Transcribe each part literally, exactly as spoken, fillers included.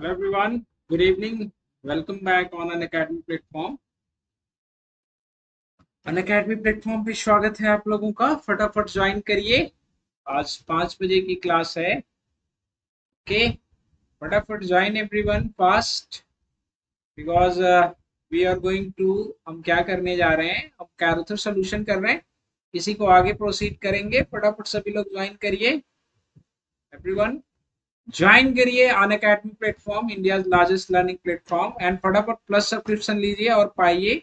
Hello everyone, good evening. Welcome back on UnAcademy platform. UnAcademy platform पे स्वागत है आप लोगों का. फटाफट ज्वाइन करिए, आज पाँच बजे की क्लास है. ओके, फटाफट join everyone fast, because we are going to, हम क्या करने जा रहे हैं, हम कैरुथर सोल्यूशन कर रहे हैं, इसी को आगे प्रोसीड करेंगे. फटाफट सभी लोग ज्वाइन करिए, एवरीवन ज्वाइन करिए UnAcademy platform, India's largest learning platform. And फटाफट प्लस सब्सक्रिप्शन लीजिए और पाइए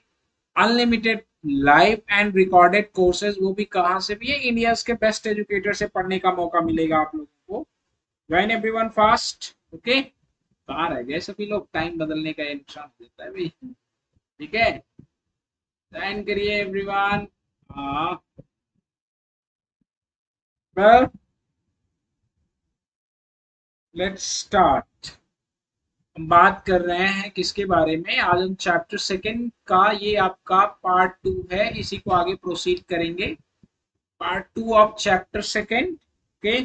unlimited live and recorded courses, वो भी कहाँ से भी है, इंडियाज के बेस्ट एजुकेटर से पढ़ने का मौका मिलेगा आप लोगों को. Join everyone fast. ओके, कहाँ रह गए सभी लोग, टाइम बदलने का इंसान देता है भाई. ठीक है, ज्वाइन करिए एवरीवन. हाँ, well, लेट्स स्टार्ट. हम बात कर रहे हैं किसके बारे में, आज हम चैप्टर सेकेंड का, ये आपका पार्ट टू है, इसी को आगे प्रोसीड करेंगे. Part two of chapter second के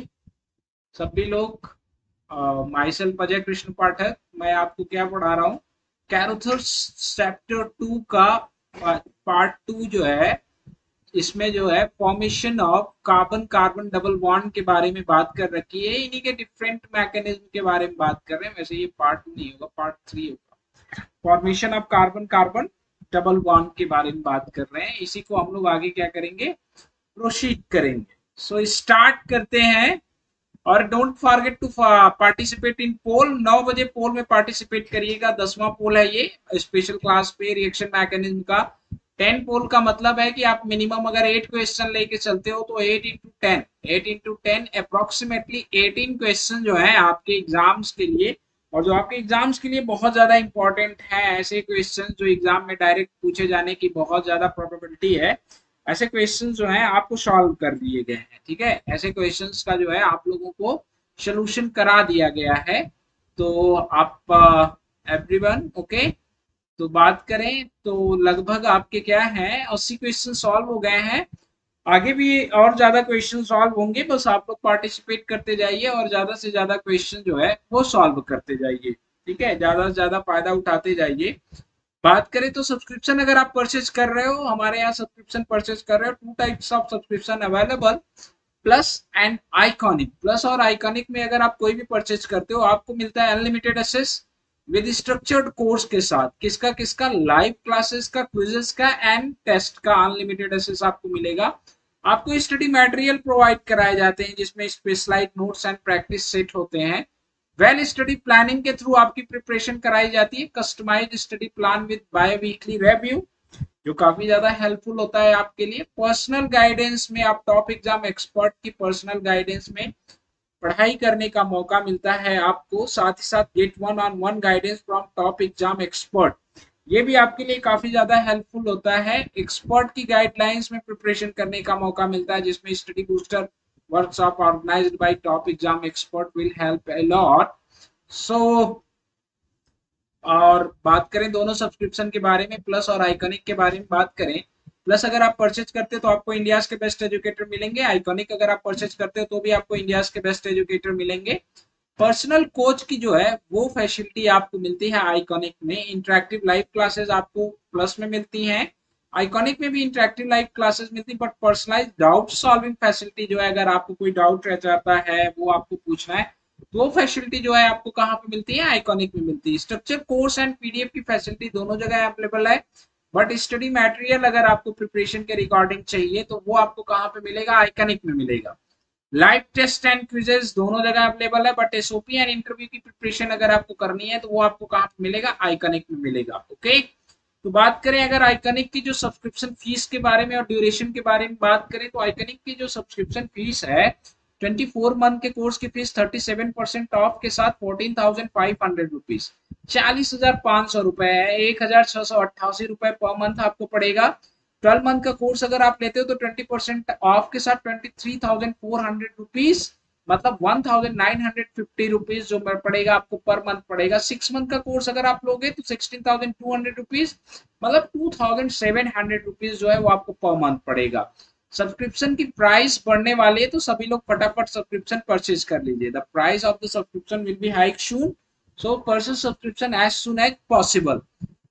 सभी लोग, माइसेल्फ अजय कृष्ण पाठक, मैं आपको क्या पढ़ा रहा हूँ, कैरुथर्स चैप्टर टू का पार्ट टू जो है, इसमें जो है formation of carbon carbon double bond के बारे में बात कर रखी है, इन्हीं के डिफरेंट मैकेनिज्म के बारे में बात कर रहे हैं. वैसे ये पार्ट नहीं होगा, पार्ट थ्री होगा. Formation of carbon carbon double bond के बारे में बात कर रहे हैं, इसी को हम लोग आगे क्या करेंगे, प्रोसीड करेंगे. सो स्टार्ट करते हैं, और don't forget to participate in poll. नौ बजे पोल में पार्टिसिपेट करिएगा, दसवां पोल है ये, स्पेशल क्लास पे रिएक्शन मैकेनिज्म का. टेन पोल का मतलब है कि आप मिनिमम अगर एट क्वेश्चन लेके चलते हो तो eight into ten eight into ten approximately eighteen question जो है आपके एग्जाम्स के लिए, और जो आपके एग्जाम्स के लिए बहुत ज्यादा इंपॉर्टेंट है, ऐसे क्वेश्चन जो एग्जाम में डायरेक्ट पूछे जाने की बहुत ज्यादा प्रोबेबिलिटी है, ऐसे क्वेश्चन जो है आपको सॉल्व कर दिए गए हैं. ठीक है, ऐसे क्वेश्चन का जो है आप लोगों को सोल्यूशन करा दिया गया है. तो आप एवरीवन ओके okay? तो बात करें तो लगभग आपके क्या है, अस्सी क्वेश्चन सॉल्व हो गए हैं, आगे भी और ज्यादा क्वेश्चन सॉल्व होंगे. बस आप लोग पार्टिसिपेट करते जाइए और ज्यादा से ज्यादा क्वेश्चन जो है वो सॉल्व करते जाइए. ठीक है, ज्यादा से ज्यादा फायदा उठाते जाइए. बात करें तो सब्सक्रिप्शन अगर आप परचेज कर रहे हो, हमारे यहाँ सब्सक्रिप्शन परचेज कर रहे हो, two types of subscription available, plus and iconic. Plus और आइकॉनिक में अगर आप कोई भी परचेज करते हो, आपको मिलता है unlimited access with structured course के साथ, किसका किसका, लाइव क्लासेस का, क्विजेस का एंड टेस्ट का अनलिमिटेड एक्सेस आपको मिलेगा. आपको स्टडी मटेरियल प्रोवाइड कराए जाते हैं, जिसमें specialised notes and practice set होते हैं. वेल स्टडी प्लानिंग के थ्रू आपकी प्रिपरेशन कराई जाती है, customised study plan with bye weekly review, जो काफी ज्यादा हेल्पफुल होता है आपके लिए. पर्सनल गाइडेंस में आप टॉप एग्जाम एक्सपर्ट की पर्सनल गाइडेंस में पढ़ाई करने का मौका मिलता है आपको, साथ ही साथ get one on one guidance from top exam expert, ये भी आपके लिए काफी ज्यादा हेल्पफुल होता है. एक्सपर्ट की गाइडलाइंस में प्रिपरेशन करने का मौका मिलता है, जिसमें study booster workshop organised by top exam expert will help a lot. So और बात करें दोनों सब्सक्रिप्शन के बारे में, प्लस और आइकॉनिक के बारे में बात करें, प्लस अगर आप परचेज करते हो तो आपको इंडियाज के बेस्ट एजुकेटर मिलेंगे. आइकॉनिक अगर आप परचेज करते हो तो भी आपको इंडियाज के बेस्ट एजुकेटर मिलेंगे. पर्सनल कोच की जो है वो फैसिलिटी आपको मिलती है आइकॉनिक में, इंटरेक्टिव लाइव क्लासेस आपको प्लस में मिलती हैं, आइकॉनिक में भी इंटरेक्टिव लाइव क्लासेस मिलती है, but personalise doubt solving facility जो है, अगर आपको कोई डाउट रह जाता है वो आपको पूछना है तो वो फैसिलिटी जो है आपको कहाँ पे मिलती है, आइकॉनिक में मिलती है. स्ट्रक्चर कोर्स एंड पीडीएफ की फैसिलिटी दोनों जगह अवेलेबल है, बट स्टडी मटेरियल अगर आपको प्रिपरेशन के रिकॉर्डिंग चाहिए तो वो आपको कहाँ पे मिलेगा, आइकॉनिक में मिलेगा. लाइव टेस्ट एंड क्विजेस दोनों जगह अवेलेबल है, बट एसओपी एंड इंटरव्यू की प्रिपरेशन अगर आपको करनी है तो वो आपको कहाँ पे मिलेगा, आइकॉनिक में मिलेगा. ओके, तो बात करें अगर आइकॉनिक की जो सब्सक्रिप्शन फीस के बारे में और ड्यूरेशन के बारे में बात करें, तो आइकॉनिक की जो सब्सक्रिप्शन फीस है ट्वेंटी फोर मंथ के कोर्स की fees thirty seven percent off के साथ fourteen thousand five hundred rupees, चालीस हजार पाँच सौ रुपए है, एक हजार छह सौ अट्ठासी रुपए पर मंथ आपको पड़ेगा. ट्वेल्व मंथ का कोर्स अगर आप लेते हो तो ट्वेंटी परसेंट ऑफ के साथ twenty three thousand four hundred rupees, मतलब one thousand nine hundred fifty rupees जो पड़ेगा आपको पर मंथ पड़ेगा. सिक्स मंथ का कोर्स अगर आप लोगे तो sixteen thousand two hundred rupees, मतलब two thousand seven hundred rupees जो है वो आपको पर मंथ पड़ेगा. सब्सक्रिप्शन की प्राइस बढ़ने वाली है, तो सभी लोग फटाफट सब्सक्रिप्शन परचेज कर लीजिए. The price of the subscription will be hike soon, so person subscription as soon as possible.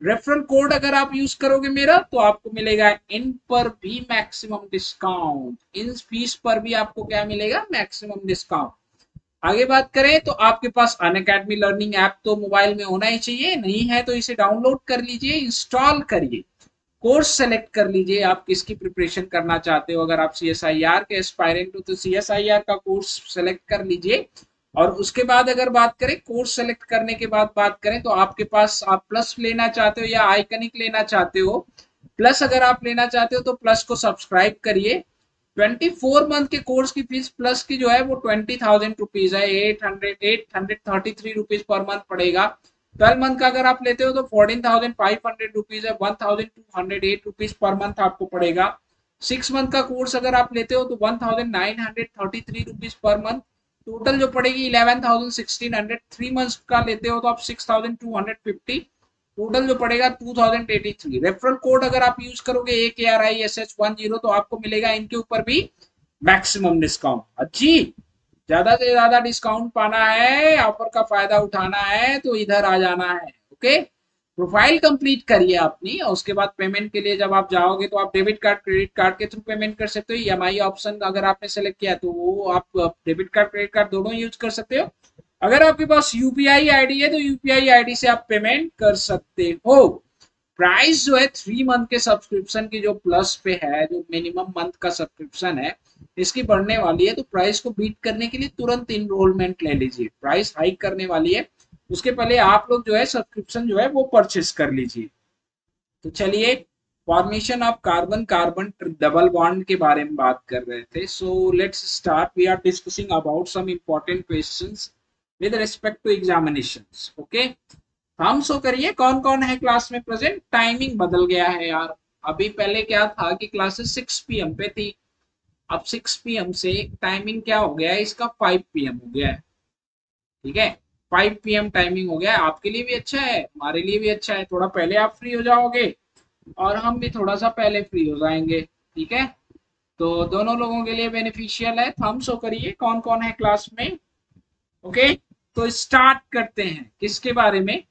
Referral code अगर आप यूज करोगे मेरा तो आपको मिलेगा इन पर भी मैक्सिमम डिस्काउंट, इन फीस पर भी आपको क्या मिलेगा मैक्सिमम डिस्काउंट। आगे बात करें तो आपके पास अनअकैडमी लर्निंग ऐप तो मोबाइल में होना ही चाहिए, नहीं है तो इसे डाउनलोड कर लीजिए, इंस्टॉल करिए, कोर्स सेलेक्ट कर लीजिए आप किसकी प्रिपरेशन करना चाहते हो। अगर आप सी एस आई आर के एस्पायरेंट हो तो सी एस आई आर का कोर्स सेलेक्ट कर लीजिए। और उसके बाद अगर बात करें कोर्स सेलेक्ट करने के बाद बात करें तो आपके पास आप प्लस लेना चाहते हो या आइकनिक लेना चाहते हो, प्लस अगर आप लेना चाहते हो तो प्लस को सब्सक्राइब करिए। चौबीस मंथ के कोर्स की फीस प्लस की जो है वो ट्वेंटी थाउजेंड रुपीज है, eight hundred eight hundred thirty three rupees per month पड़ेगा। ट्वेल्व मंथ का अगर आप लेते हो तो fourteen thousand five hundred rupees है, one thousand two hundred eight rupees per month आपको पड़ेगा। सिक्स मंथ का कोर्स अगर आप लेते हो तो one thousand nine hundred thirty three rupees per month total जो पड़ेगी eleven thousand sixteen hundred. Three months का लेते हो तो आप six thousand two hundred fifty, total जो पड़ेगा two thousand eighty three. Referral code अगर आप यूज करोगे A K R I S H one zero तो आपको मिलेगा इनके ऊपर भी मैक्सिमम डिस्काउंट। अच्छी ज्यादा से ज्यादा डिस्काउंट पाना है, ऑफर का फायदा उठाना है तो इधर आ जाना है। ओके, प्रोफाइल कंप्लीट करिए अपनी और उसके बाद पेमेंट के लिए जब आप जाओगे तो आप डेबिट कार्ड क्रेडिट कार्ड के थ्रू पेमेंट कर सकते हो। ई एम आई ऑप्शन अगर आपने सेलेक्ट किया तो वो आप डेबिट कार्ड क्रेडिट कार्ड दोनों यूज कर सकते हो। अगर आपके पास यूपीआई आईडी है तो यूपीआई आईडी से आप पेमेंट कर सकते हो। प्राइस जो है थ्री मंथ के सब्सक्रिप्शन की जो प्लस पे है, जो मिनिमम मंथ का सब्सक्रिप्शन है, इसकी बढ़ने वाली है तो प्राइस को बीट करने के लिए तुरंत इनरोलमेंट ले लीजिए। प्राइस हाइक करने वाली है, उसके पहले आप लोग जो है सब्सक्रिप्शन जो है वो परचेस कर लीजिए। तो चलिए formation of carbon carbon double bond के बारे में बात कर रहे थे। So let's start, we are discussing about some important questions with respect to examinations. Okay, हम शो करिए कौन कौन है क्लास में प्रेजेंट। टाइमिंग बदल गया है यार, अभी पहले क्या था कि क्लासेस सिक्स पी एम पे थी, अब सिक्स पी एम से टाइमिंग क्या हो गया है इसका फाइव पी एम हो गया है। ठीक है, फाइव पी एम टाइमिंग हो गया है, आपके लिए भी अच्छा है हमारे लिए भी अच्छा है। थोड़ा पहले आप फ्री हो जाओगे और हम भी थोड़ा सा पहले फ्री हो जाएंगे। ठीक है, तो दोनों लोगों के लिए बेनिफिशियल है। थम्स शो करिए कौन कौन है क्लास में। ओके, तो स्टार्ट करते हैं किसके बारे में,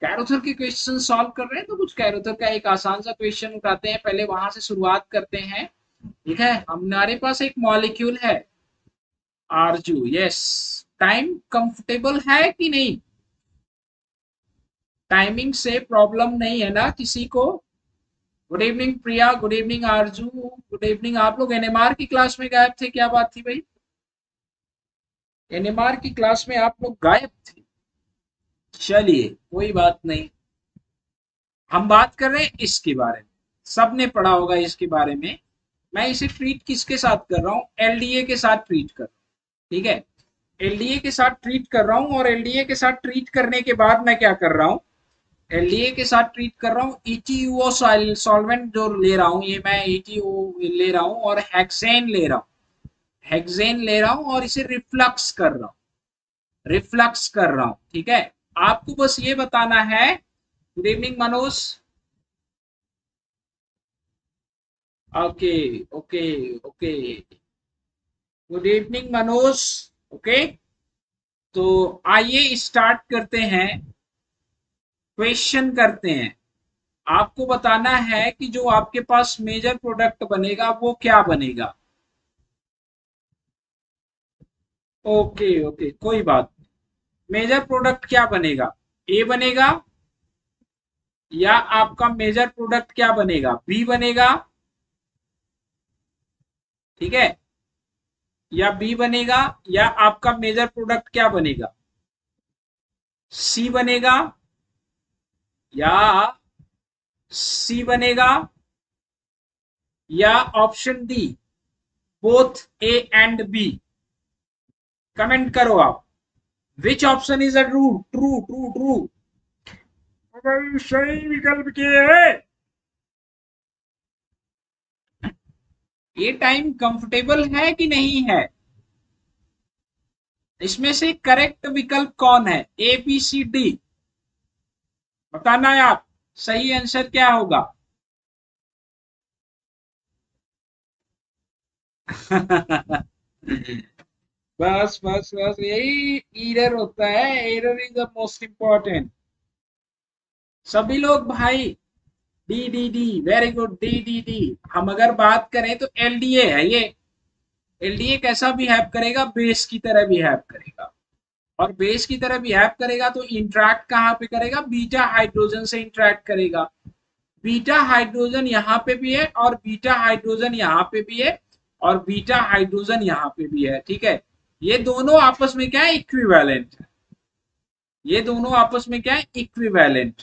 कैरोथर के क्वेश्चन सॉल्व कर रहे हैं तो कुछ कैरोथर का एक आसान सा क्वेश्चन उठाते हैं, पहले वहां से शुरुआत करते हैं। ठीक है, हमारे पास एक मॉलिक्यूल है आरजू, यस। टाइम कंफर्टेबल है कि नहीं, टाइमिंग से प्रॉब्लम नहीं है ना किसी को। Good evening Priya, good evening आरजू, गुड इवनिंग। आप लोग एनएमआर की क्लास में गायब थे, क्या बात थी भाई, एनएमआर की क्लास में आप लोग गायब थे। चलिए कोई बात नहीं, हम बात कर रहे हैं इसके बारे में, सबने पढ़ा होगा इसके बारे में। मैं इसे ट्रीट किसके साथ कर रहा हूँ, एलडीए के साथ ट्रीट कर रहा हूँ। ठीक है, एलडीए के साथ ट्रीट कर रहा हूं और एलडीए के साथ ट्रीट करने के बाद मैं क्या कर रहा हूं, एलडीए के साथ ट्रीट कर रहा हूं। ईटीओ सॉल्वेंट जो ले रहा हूं, ये मैं ईटीओ ले रहा हूं और हेक्सेन ले रहा हूं हेक्सेन ले रहा हूं और इसे रिफ्लक्स कर रहा हूं रिफ्लक्स कर रहा हूं ठीक है, आपको बस ये बताना है। Good evening Manoj, okay okay okay, good evening Manoj. Okay okay? तो आइए स्टार्ट करते हैं, क्वेश्चन करते हैं। आपको बताना है कि जो आपके पास मेजर प्रोडक्ट बनेगा वो क्या बनेगा। ओके okay, ओके okay, कोई बात नहीं। मेजर प्रोडक्ट क्या बनेगा, ए बनेगा या आपका मेजर प्रोडक्ट क्या बनेगा, बी बनेगा। ठीक है, या बी बनेगा या आपका मेजर प्रोडक्ट क्या बनेगा, सी बनेगा या सी बनेगा या option D, both A and B. Comment करो आप, which option is a true true true true अगर सही विकल्प के है। ये टाइम कंफर्टेबल है कि नहीं है, इसमें से करेक्ट विकल्प कौन है, ए बी सी डी, बताना है आप सही आंसर क्या होगा। बस बस बस यही एरर होता है, error is the most important. सभी लोग भाई D D D very good D D D. हम अगर बात करें तो एलडीए है, ये एलडीए कैसा बिहेव करेगा, बेस की तरह बिहेव करेगा, और बेस की तरह बिहेव करेगा तो इंट्रैक्ट कहाँ पे करेगा, बीटा हाइड्रोजन से इंट्रैक्ट करेगा। बीटा हाइड्रोजन यहाँ पे भी है और बीटा हाइड्रोजन यहाँ पे भी है और बीटा हाइड्रोजन यहाँ पे भी है, ठीक है। ये दोनों आपस में क्या है, इक्विवेलेंट है। ये दोनों आपस में क्या है, इक्विवेलेंट।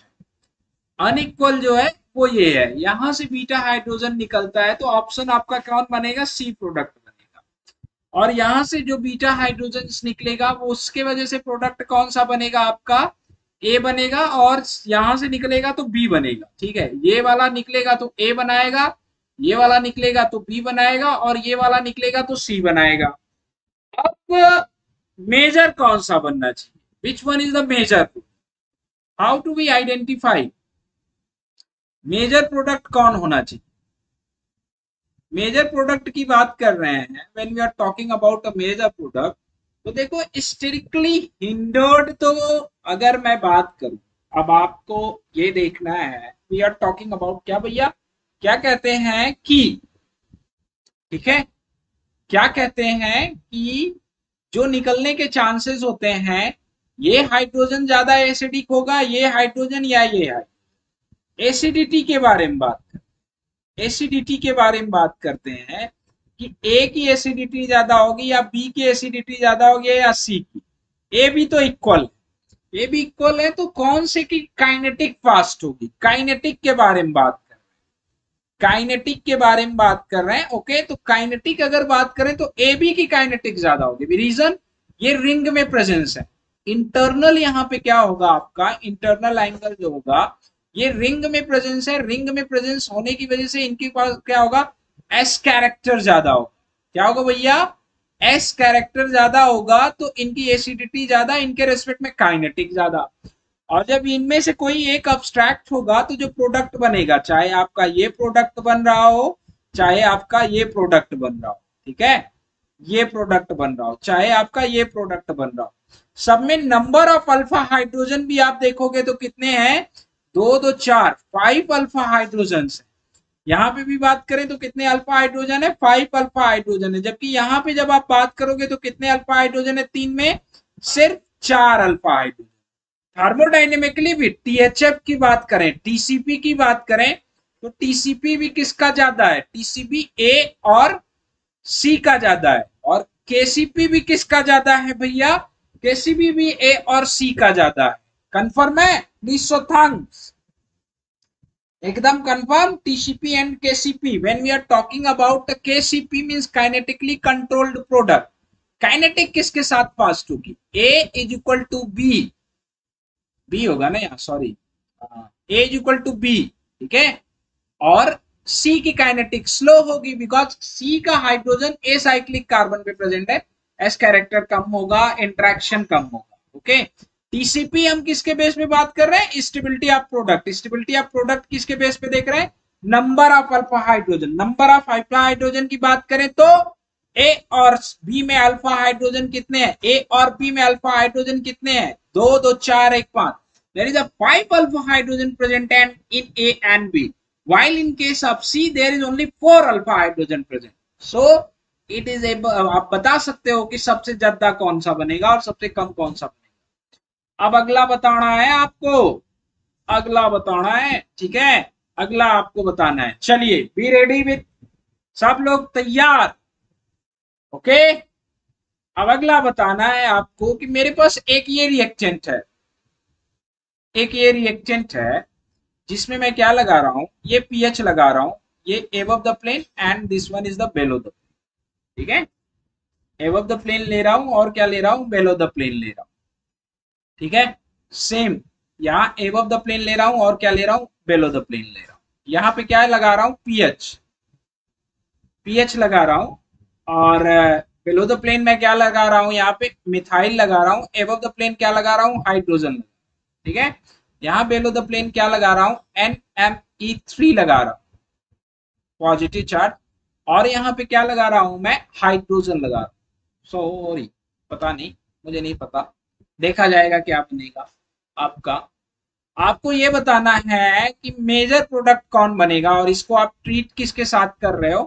अनइक्वल जो है वो ये है, यहां से बीटा हाइड्रोजन निकलता है तो ऑप्शन आपका कौन बनेगा, सी प्रोडक्ट बनेगा। और यहां से जो बीटा हाइड्रोजन निकलेगा वो उसके वजह से प्रोडक्ट कौन सा बनेगा आपका, ए बनेगा। और यहां से निकलेगा तो बी बनेगा, ठीक है। ये वाला निकलेगा तो ए बनाएगा, ये वाला निकलेगा तो बी बनाएगा, और ये वाला निकलेगा तो सी बनाएगा। अब मेजर कौन सा बनना चाहिए, which one is the major, how to be identify, major product कौन होना चाहिए। मेजर प्रोडक्ट की बात कर रहे हैं, when we are talking about a major product, तो देखो स्ट्रिक्टली हिंडर्ड, तो अगर मैं बात करूं, अब आपको ये देखना है वी आर टॉकिंग अबाउट क्या भैया, क्या कहते हैं कि, ठीक है, क्या कहते हैं कि जो निकलने के चांसेस होते हैं, ये हाइड्रोजन ज्यादा एसिडिक होगा, ये हाइड्रोजन या ये है। एसिडिटी के बारे में बात करते एसिडिटी के बारे में बात करते हैं कि ए की एसिडिटी ज्यादा होगी या बी की एसिडिटी ज्यादा होगी या सी की। ए भी तो इक्वल है, ए भी इक्वल है तो कौन से की काइनेटिक फास्ट होगी, काइनेटिक के बारे में बात कर रहे हैं, काइनेटिक के बारे में बात कर रहे हैं ओके। तो काइनेटिक अगर बात करें तो ए बी की काइनेटिक ज्यादा होगी। रीजन, ये रिंग में प्रेजेंस है। इंटरनल यहाँ पे क्या होगा आपका, इंटरनल एंगल जो होगा ये रिंग में प्रेजेंस है। रिंग में प्रेजेंस होने की वजह से इनके पास क्या होगा, एस कैरेक्टर ज्यादा होगा। क्या होगा भैया, एस कैरेक्टर ज्यादा होगा तो इनकी एसिडिटी ज्यादा, इनके रेस्पेक्ट में काइनेटिक ज्यादा। और जब इनमें से कोई एक अब्स्ट्रैक्ट होगा तो जो प्रोडक्ट बनेगा, चाहे आपका ये प्रोडक्ट बन रहा हो, चाहे आपका ये प्रोडक्ट बन रहा हो, ठीक है, ये प्रोडक्ट बन रहा हो, चाहे आपका ये प्रोडक्ट बन रहा हो, सब में नंबर ऑफ अल्फा हाइड्रोजन भी आप देखोगे तो कितने हैं, दो दो चार, फाइव अल्फा हाइड्रोजन है। यहाँ पे भी बात करें तो कितने अल्फा हाइड्रोजन है, फाइव अल्फा हाइड्रोजन है। जबकि यहाँ पे जब आप बात करोगे तो कितने अल्फा हाइड्रोजन है, तीन में सिर्फ चार अल्फा हाइड्रोजन। थर्मोडाइनेमिकली भी टीएचएफ की बात करें, टीसीपी की बात करें तो टीसीपी भी किसका ज्यादा है, टीसीपी ए और सी का ज्यादा है। और केसीपी भी किसका ज्यादा है भैया, केसीपी भी ए और सी का ज्यादा है। कंफर्म है, एकदम confirm. TCP and KCP, when we are talking about KCP means kinetically controlled product. Kinetic किसके साथ फास्ट होगी, A is equal to B, B होगा ना यहाँ, sorry, A is equal to B, ठीक है। और सी की काइनेटिक स्लो होगी बिकॉज सी का हाइड्रोजन ए साइक्लिक कार्बन पे प्रेजेंट है, एस कैरेक्टर कम होगा, इंट्रैक्शन कम होगा, ओके okay? टीसीपी हम किसके बेस पे बात कर रहे हैं, stability of product. Stability of product किसके बेस पे देख रहे हैं, number of alpha hydrogen. Number of alpha hydrogen की बात करें तो ए और बी में अल्फा हाइड्रोजन कितने हैं, ए और बी में अल्फा हाइड्रोजन कितने हैं, दो दो चार एक पांच। There is a five alpha hydrogen present and in A and B, while in case of C there is only four alpha hydrogen present. So it is A, आप बता सकते हो कि सबसे ज्यादा कौन सा बनेगा और सबसे कम कौन सा। अब अगला बताना है आपको, अगला बताना है, ठीक है, अगला आपको बताना है। चलिए, बी रेडी विद, सब लोग तैयार, ओके। अब अगला बताना है आपको कि मेरे पास एक ये रिएक्टेंट है, एक ये रिएक्टेंट है जिसमें मैं क्या लगा रहा हूं, ये पीएच लगा रहा हूं, ये above the plane and this one is the below the plane, ठीक है। एबव द प्लेन ले रहा हूं और क्या ले रहा हूं, बेलो द प्लेन ले रहा हूं, ठीक है। सेम यहाँ एबव द प्लेन ले रहा हूं और क्या ले रहा हूं, बेलो द प्लेन ले रहा हूं। यहाँ पे क्या लगा रहा हूं, पीएच, पीएच लगा रहा हूं और बेलो द प्लेन में क्या लगा रहा हूं, यहाँ पे मिथाइल लगा रहा हूं, एबव द प्लेन क्या लगा रहा हूं, हाइड्रोजन, ठीक है। यहाँ बेलो द प्लेन क्या लगा रहा हूं, एन एम ई थ्री लगा रहा हूं, पॉजिटिव चार्ज। और यहाँ पे क्या लगा रहा हूं मैं, हाइड्रोजन लगा रहा हूं, सॉरी पता नहीं, मुझे नहीं पता, देखा जाएगा क्या बनेगा आपका। आपको ये बताना है कि मेजर प्रोडक्ट कौन बनेगा और इसको आप ट्रीट किसके साथ कर रहे हो,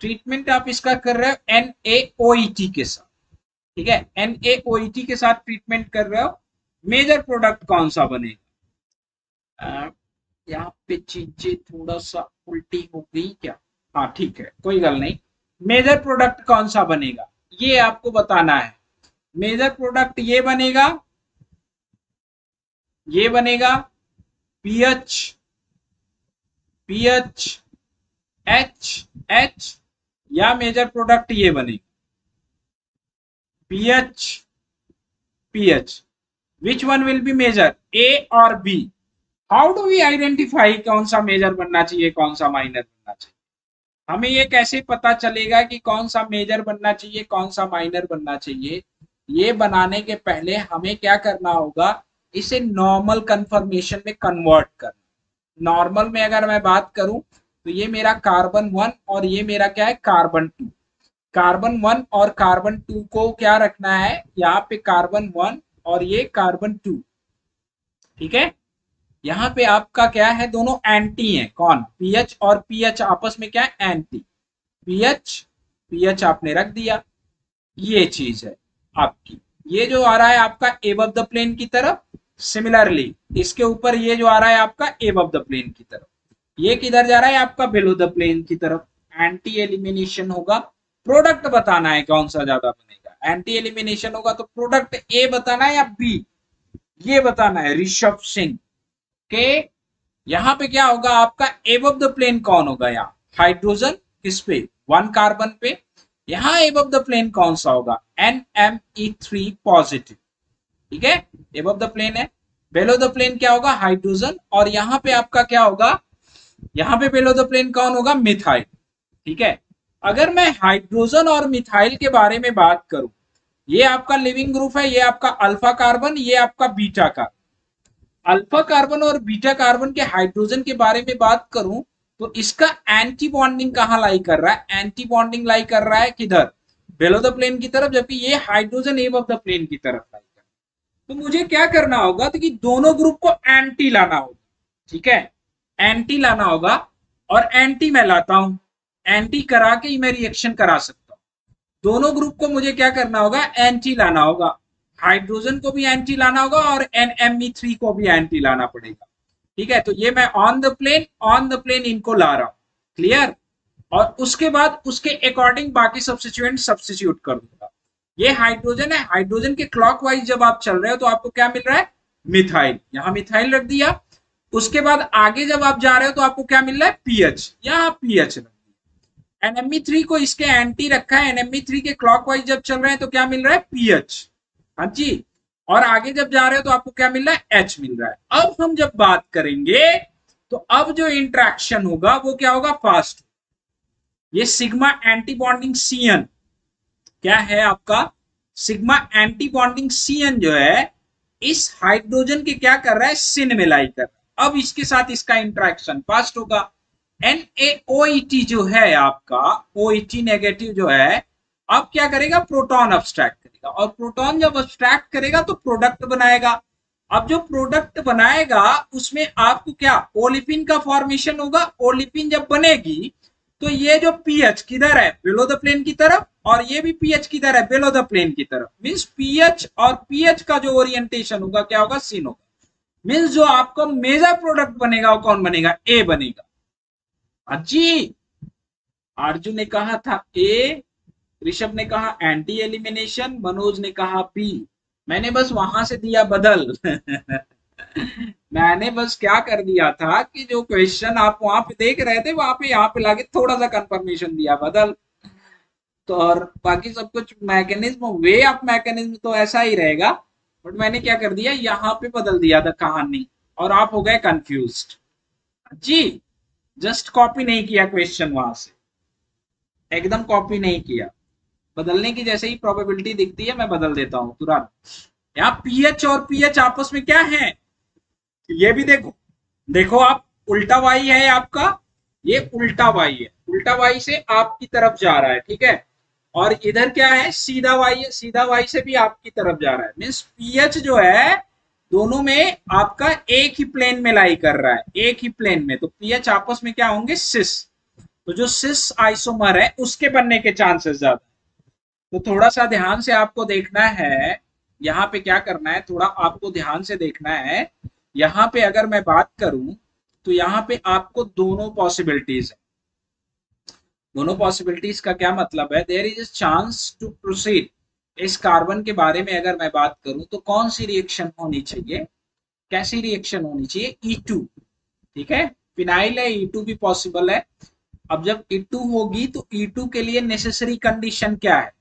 ट्रीटमेंट आप इसका कर रहे हो N A O E T के साथ, ठीक है, N A O E T के साथ ट्रीटमेंट कर रहे हो। मेजर प्रोडक्ट कौन सा बनेगा, यहाँ पे चीजें थोड़ा सा उल्टी हो गई क्या, हाँ ठीक है कोई गल नहीं। मेजर प्रोडक्ट कौन सा बनेगा ये आपको बताना है। मेजर प्रोडक्ट ये बनेगा, ये बनेगा pH H P H, H major product ये बनेगा pH H. Which one will be major, A और B? How do we identify कौन सा मेजर बनना चाहिए कौन सा माइनर बनना चाहिए? हमें ये कैसे पता चलेगा कि कौन सा मेजर बनना चाहिए कौन सा माइनर बनना चाहिए? ये बनाने के पहले हमें क्या करना होगा, इसे नॉर्मल कन्फर्मेशन में कन्वर्ट करना। नॉर्मल में अगर मैं बात करूं तो ये मेरा कार्बन वन और ये मेरा क्या है कार्बन टू। कार्बन वन और कार्बन टू को क्या रखना है, यहाँ पे कार्बन वन और ये कार्बन टू, ठीक है। यहाँ पे आपका क्या है, दोनों एंटी हैं, कौन, पीएच और पीएच आपस में क्या है एंटी। पीएच पीएच आपने रख दिया, ये चीज है आपकी। ये जो आ रहा है आपका एबव द प्लेन की तरफ, सिमिलरली इसके ऊपर ये जो आ रहा है आपका एबव द प्लेन की तरफ, ये किधर जा रहा है आपका बिलो द प्लेन की तरफ। एंटी एलिमिनेशन होगा, प्रोडक्ट बताना है कौन सा ज्यादा बनेगा। एंटी एलिमिनेशन होगा तो प्रोडक्ट ए बताना है या बी, ये बताना है ऋषभ सिंह के। यहाँ पे क्या होगा आपका एबव द प्लेन कौन होगा, यहाँ हाइड्रोजन किस पे वन कार्बन पे, यहाँ एबव द प्लेन कौन सा होगा N M E three positive, ठीक है एबव द प्लेन है। बेलो द प्लेन क्या होगा हाइड्रोजन, और यहाँ पे आपका क्या होगा, यहाँ पे बेलो द प्लेन कौन होगा मिथाइल, ठीक है। अगर मैं हाइड्रोजन और मिथाइल के बारे में बात करूं, ये आपका लिविंग ग्रुप है, ये आपका अल्फा कार्बन ये आपका बीटा कार्बन। अल्फा कार्बन और बीटा कार्बन के हाइड्रोजन के बारे में बात करूं तो इसका एंटी बॉन्डिंग कहां लाई कर रहा है, एंटी बॉन्डिंग लाई कर रहा है किधर बेलो द प्लेन की तरफ, जबकि ये हाइड्रोजन एब ऑफ द प्लेन की तरफ लाई कर। तो मुझे क्या करना होगा, तो कि दोनों ग्रुप को एंटी लाना होगा, ठीक है एंटी लाना होगा। और एंटी मैं लाता हूं, एंटी करा के मैं रिएक्शन करा सकता हूँ। दोनों ग्रुप को मुझे क्या करना होगा, एंटी लाना होगा, हाइड्रोजन को भी एंटी लाना होगा और एन एम ई थ्री को भी एंटी लाना पड़ेगा, ठीक है। तो ये मैं on the plane on the plane इनको ला रहा हूँ, क्लियर। और उसके बाद उसके अकॉर्डिंग बाकी सब्स्टिट्यूएंट सब्स्टिट्यूट कर दूंगा। ये हाइड्रोजन है, हाइड्रोजन के क्लॉकवाइज जब आप चल रहे हो तो आपको क्या मिल रहा है मिथाइल, यहाँ मिथाइल रख दिया। उसके बाद आगे जब आप जा रहे हो तो आपको क्या मिल रहा है पीएच, यहाँ पीएच रख दिया। एन एम ई थ्री को इसके एंटी रखा है, एन एम ई थ्री के क्लॉकवाइज जब चल रहे हैं तो क्या मिल रहा है पीएच, हाँ जी। और आगे जब जा रहे हो तो आपको क्या मिल रहा है H मिल रहा है। अब हम जब बात करेंगे तो अब जो इंट्रैक्शन होगा वो क्या होगा फास्ट। ये सिग्मा एंटी बॉन्डिंग सीएन क्या है आपका, सिग्मा एंटी बॉन्डिंग सीएन जो है इस हाइड्रोजन के क्या कर रहा है सिन में लाई कर। अब इसके साथ इसका इंट्रैक्शन फास्ट होगा। N A O E T जो है आपका O H नेगेटिव जो है अब क्या करेगा प्रोटॉन अब्स्ट्रैक्ट करेगा, और प्रोटॉन जब अब्स्ट्रैक्ट करेगा तो प्रोडक्ट बनाएगा। अब जो प्रोडक्ट बनाएगा उसमें आपको क्या ओलिपिन का फॉर्मेशन होगा। ओलिपिन जब बनेगी तो ये जो पीएच किधर है बिलो द प्लेन की तरफ, और ये भी पीएच किधर है बिलो द प्लेन की तरफ। मींस पीएच और पीएच का जो ओरिएंटेशन होगा क्या होगा सीन होगा। मींस जो आपका मेजर प्रोडक्ट बनेगा वो कौन बनेगा ए बनेगा। अजी अर्जुन ने कहा था ए, ऋषभ ने कहा एंटी एलिमिनेशन, मनोज ने कहा पी, मैंने बस वहां से दिया बदल मैंने बस क्या कर दिया था कि जो क्वेश्चन आप वहां पे देख रहे थे वहां पे यहाँ पे लाके थोड़ा सा कंफर्मेशन दिया बदल, तो और बाकी सब कुछ मैकेनिज्म वे ऑफ मैकेनिज्म तो ऐसा ही रहेगा, बट मैंने क्या कर दिया यहाँ पे बदल दिया था कहानी और आप हो गए कंफ्यूज जी। जस्ट कॉपी नहीं किया क्वेश्चन, वहां से एकदम कॉपी नहीं किया, बदलने की जैसे ही प्रोबेबिलिटी दिखती है मैं बदल देता हूं तुरंत। यहाँ पीएच और पीएच आपस में क्या है ये भी देखो, देखो आप उल्टा वाई है आपका, ये उल्टा वाई है, उल्टा वाई से आपकी तरफ जा रहा है, ठीक है। और इधर क्या है, सीधा वाई, सीधा वाई से भी आपकी तरफ जा रहा है। मींस पीएच जो है दोनों में आपका एक ही प्लेन में लाई कर रहा है, एक ही प्लेन में। तो पीएच आपस में क्या होंगे, सिस। तो जो सिस आइसोमर है उसके बनने के चांसेस ज्यादा। तो थोड़ा सा ध्यान से आपको देखना है, यहाँ पे क्या करना है, थोड़ा आपको ध्यान से देखना है। यहाँ पे अगर मैं बात करूं तो यहाँ पे आपको दोनों पॉसिबिलिटीज है। दोनों पॉसिबिलिटीज का क्या मतलब है, there is a chance to proceed. इस कार्बन के बारे में अगर मैं बात करूं तो कौन सी रिएक्शन होनी चाहिए, कैसी रिएक्शन होनी चाहिए, ई टू। ठीक है, फिनाइल है, ई टू भी पॉसिबल है। अब जब ई टू होगी तो ई टू के लिए नेसेसरी कंडीशन क्या है,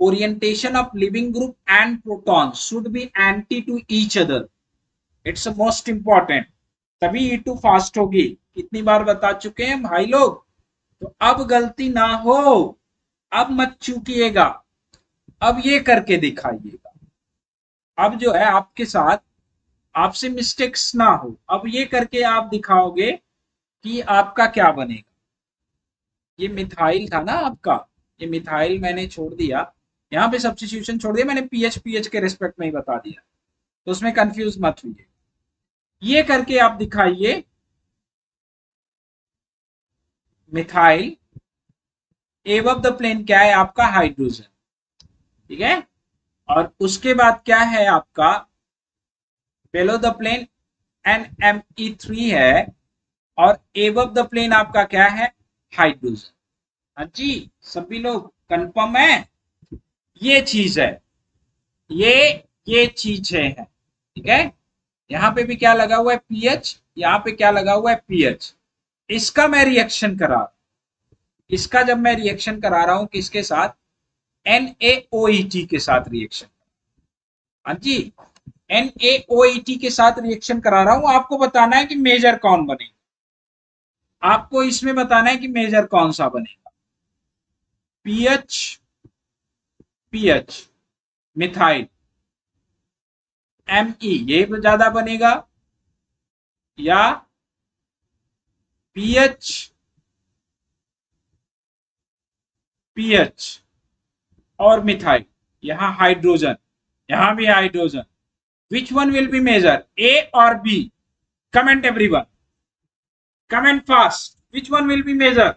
orientation of living group and proton should be anti to each other, it's most important. तभी ई टू फास्ट होगी, कितनी बार बता चुके हैं भाई लोग। तो अब गलती ना हो, अब मत चूकिएगा, अब ये करके दिखाइएगा। अब जो है आपके साथ, आपसे मिस्टेक्स ना हो। अब ये करके आप दिखाओगे कि आपका क्या बनेगा। ये मिथाइल था ना आपका, ये मिथाइल मैंने छोड़ दिया, यहाँ पे सब्स्टिट्यूशन छोड़ दिया मैंने, पीएच पीएच के रिस्पेक्ट में ही बता दिया, तो उसमें कंफ्यूज मत होइए। ये करके आप दिखाइए मिथाइल, एबव द प्लेन क्या है आपका, हाइड्रोजन। ठीक है, और उसके बाद क्या है आपका, below the plane N M E three है, और एबव द प्लेन आपका क्या है, हाइड्रोजन। हाँ जी सभी लोग कंफर्म है, ये चीज है, ये ये चीजें हैं। ठीक है, यहाँ पे भी क्या लगा हुआ है, पीएच, यहाँ पे क्या लगा हुआ है, पीएच। इसका मैं रिएक्शन करा रहा हूं, इसका जब मैं रिएक्शन करा रहा हूं किसके साथ, N A O E T के साथ रिएक्शन। हाँ जी, N A O E T के साथ रिएक्शन करा रहा हूं। आपको बताना है कि मेजर कौन बनेगा, आपको इसमें बताना है कि मेजर कौन सा बनेगा, pH PH methyl M E ये ज्यादा बनेगा, या पीएच पीएच और मिथाइल, यहाँ हाइड्रोजन, यहाँ भी hydrogen. Which one will be major, A और B? Comment everyone, comment fast, which one will be major?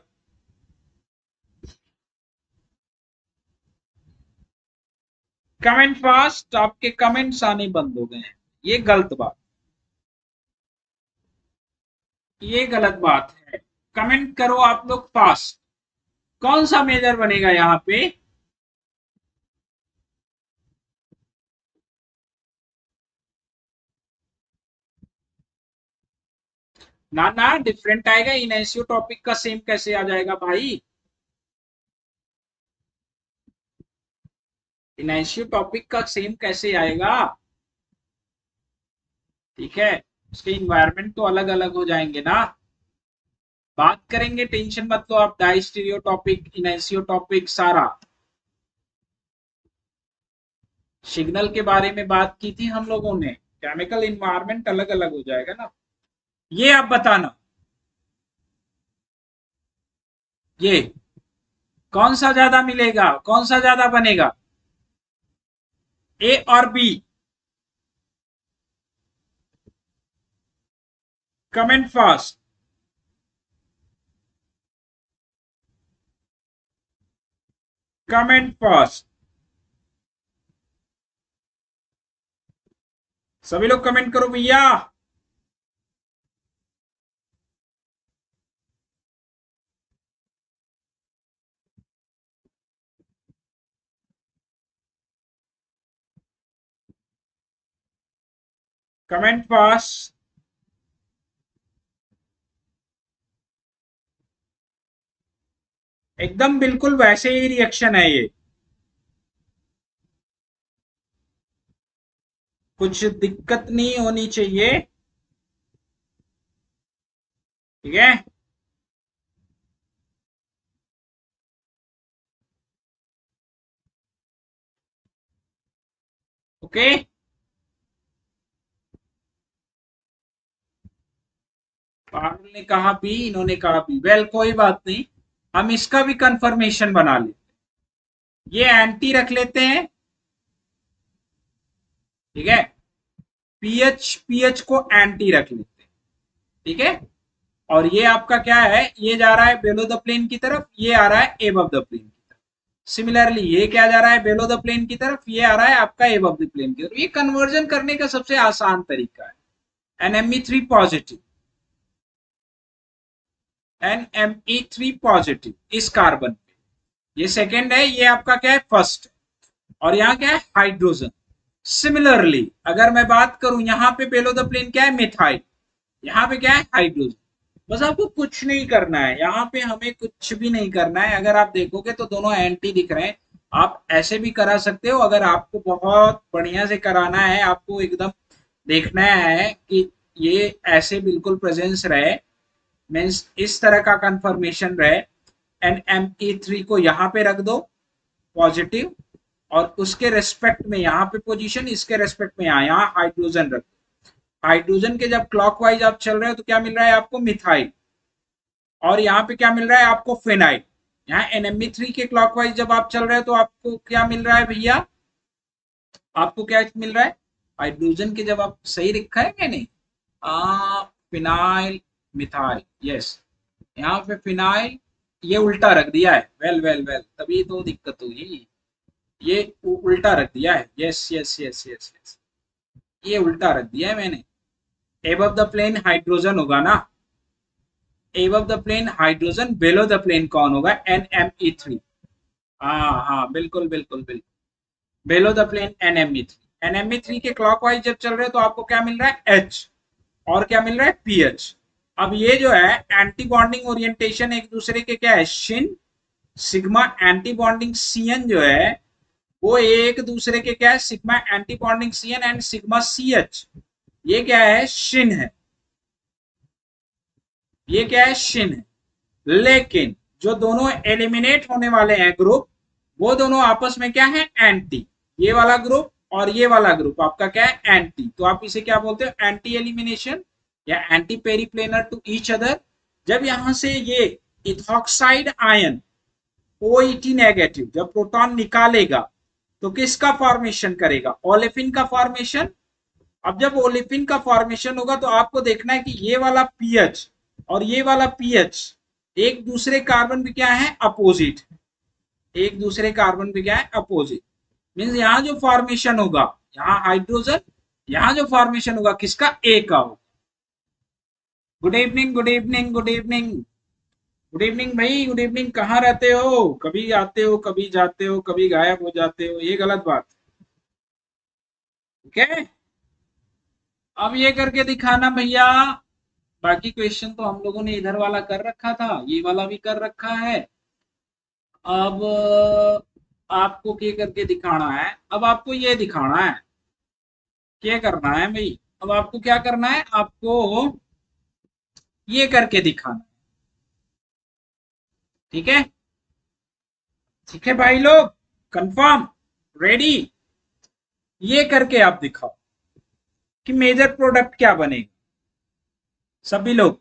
Comment fast, आपके कमेंट्स आने बंद हो गए हैं। ये गलत बात, ये गलत बात है। कमेंट करो आप लोग फास्ट, कौन सा मेजर बनेगा यहाँ पे, ना ना डिफरेंट आएगा, इन एशियो टॉपिक का सेम कैसे आ जाएगा भाई, इन एशियो टॉपिक का सेम कैसे आएगा। ठीक है, उसके इन्वायरमेंट तो अलग अलग हो जाएंगे ना, बात करेंगे, टेंशन मत लो आप। Diastereotopic, enantiotopic सारा। सिग्नल के बारे में बात की थी हम लोगों ने, केमिकल इन्वायरमेंट अलग अलग हो जाएगा ना, ये आप बताना। ये कौन सा ज्यादा मिलेगा, कौन सा ज्यादा बनेगा, ए और B? Comment fast. Comment fast. सभी लोग कमेंट करो भैया। Comment pass. एकदम बिल्कुल वैसे ही रिएक्शन है ये, कुछ दिक्कत नहीं होनी चाहिए। ठीक है, ओके okay? पारुल ने कहा भी, इन्होंने कहा भी, वेल कोई बात नहीं, हम इसका भी कंफर्मेशन बना लेते हैं। ये एंटी रख लेते हैं, ठीक है, पीएच पीएच को एंटी रख लेते हैं, ठीक है, और ये आपका क्या है, ये जा रहा है बेलो द प्लेन की तरफ, ये आ रहा है एबव द प्लेन की तरफ। सिमिलरली ये क्या जा रहा है बेलो द प्लेन की तरफ, ये आ रहा है आपका एबव द प्लेन की तरफ। ये कन्वर्जन करने का सबसे आसान तरीका है। NME three positive, NME three positive इस कार्बन पे, ये सेकेंड है, ये आपका क्या है फर्स्ट, और यहाँ क्या है हाइड्रोजन। सिमिलरली अगर मैं बात करूं यहाँ पे बेलो द प्लेन क्या है मिथाइल, यहाँ पे क्या है हाइड्रोजन। बस आपको कुछ नहीं करना है, यहाँ पे हमें कुछ भी नहीं करना है। अगर आप देखोगे तो दोनों एंटी दिख रहे हैं, आप ऐसे भी करा सकते हो। अगर आपको बहुत बढ़िया से कराना है, आपको एकदम देखना है कि ये ऐसे बिल्कुल प्रेजेंस रहे, मीन्स इस तरह का कंफर्मेशन रहे, एन एम ई थ्री को यहाँ पे रख दो पॉजिटिव, और उसके रेस्पेक्ट में यहाँ पे पोजीशन, इसके रेस्पेक्ट में यहाँ यहाँ हाइड्रोजन रख दो। हाइड्रोजन के जब क्लॉकवाइज आप चल रहे हो तो क्या मिल रहा है आपको मिथाइल, और यहाँ पे क्या मिल रहा है आपको फेनाइल। यहाँ एनएमई थ्री के क्लॉकवाइज जब आप चल रहे हो तो आपको क्या मिल रहा है भैया, आपको क्या मिल रहा है हाइड्रोजन के, जब आप सही लिखा है मैंने फिनाइल मिथाइल, यस, यहाँ पे फिनाइल ये उल्टा रख दिया है, वेल वेल वेल तभी तो दिक्कत होगी, ये उल्टा रख दिया है, yes yes yes yes yes ये उल्टा रख दिया है मैंने। एबव द प्लेन हाइड्रोजन होगा ना, above the plane hydrogen, below the plane कौन होगा एनएमई थ्री। हाँ हाँ बिल्कुल बिल्कुल बिल्कुल, below the plane NME three. NME three के क्लॉकवाइज जब चल रहे हो तो आपको क्या मिल रहा है एच, और क्या मिल रहा है पीएच। अब ये जो है एंटी बॉन्डिंग ओरिएंटेशन एक दूसरे के क्या है Shin sigma anti bonding CN जो है वो एक दूसरे के क्या है sigma anti bonding CN and sigma CH, ये क्या है शिन है, ये क्या है शिन है। लेकिन जो दोनों एलिमिनेट होने वाले हैं ग्रुप, वो दोनों आपस में क्या है एंटी, ये वाला ग्रुप और ये वाला ग्रुप आपका क्या है एंटी। तो आप इसे क्या बोलते हो एंटी एलिमिनेशन या anti periplanar to each other. जब यहां से ये ethoxide ion O H negative जब प्रोटॉन निकालेगा तो किसका फॉर्मेशन करेगा, ओलेफिन का फॉर्मेशन। अब जब ओलेफिन का फॉर्मेशन होगा तो आपको देखना है कि ये वाला पीएच और ये वाला पीएच एक दूसरे कार्बन भी क्या है अपोजिट, एक दूसरे कार्बन भी क्या है अपोजिट। मींस यहाँ जो फॉर्मेशन होगा, यहाँ हाइड्रोजन, यहाँ जो फॉर्मेशन होगा किसका ए का होगा। Good evening good evening good evening good evening भाई, गुड इवनिंग, कहाँ रहते हो, कभी आते हो कभी जाते हो कभी गायब हो जाते हो, ये गलत बात है, ठीक है। अब ये करके दिखाना भैया, बाकी क्वेश्चन तो हम लोगों ने इधर वाला कर रखा था, ये वाला भी कर रखा है। अब आपको क्या करके दिखाना है, अब आपको ये दिखाना है, क्या करना है भाई, अब आपको क्या करना है, आपको ये करके दिखाना, ठीक है, ठीक है भाई लोग, कंफर्म रेडी। ये करके आप दिखाओ कि मेजर प्रोडक्ट क्या बनेगा, सभी लोग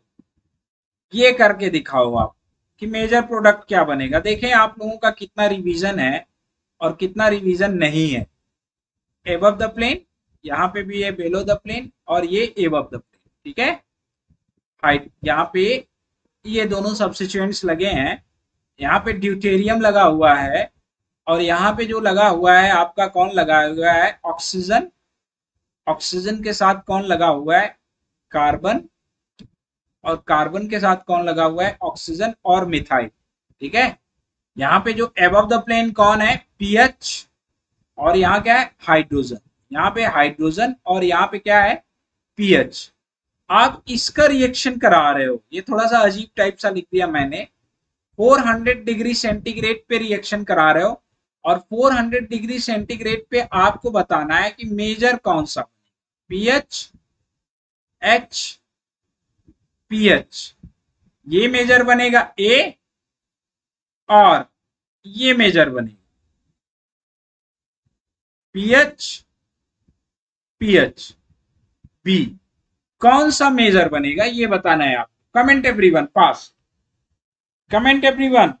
ये करके दिखाओ आप कि मेजर प्रोडक्ट क्या बनेगा। देखें आप लोगों का कितना रिवीजन है और कितना रिवीजन नहीं है। एबव द प्लेन, यहाँ पे भी ये बेलो द प्लेन और ये एबव द प्लेन, ठीक है। हाइट यहाँ पे ये दोनों सब्स्टिट्यूएंट्स लगे हैं, यहाँ पे ड्यूटेरियम लगा हुआ है और यहाँ पे जो लगा हुआ है आपका कौन लगा हुआ है ऑक्सीजन, ऑक्सीजन के साथ कौन लगा हुआ है कार्बन, और कार्बन के साथ कौन लगा हुआ है ऑक्सीजन और मिथाइल, ठीक है। यहाँ पे जो एबव द प्लेन कौन है पीएच, और यहाँ क्या है हाइड्रोजन, यहाँ पे हाइड्रोजन और यहाँ पे क्या है पीएच। आप इसका रिएक्शन करा रहे हो, ये थोड़ा सा अजीब टाइप सा लिख दिया मैंने, चार सौ डिग्री सेंटीग्रेड पे रिएक्शन करा रहे हो, और चार सौ डिग्री सेंटीग्रेड पे आपको बताना है कि मेजर कौन सा, पीएच एच पीएच, ये मेजर बनेगा ए, और ये मेजर बनेगा पीएच पीएच बी, कौन सा मेजर बनेगा ये बताना है आपको। कमेंट एवरीवन, पास कमेंट एवरीवन,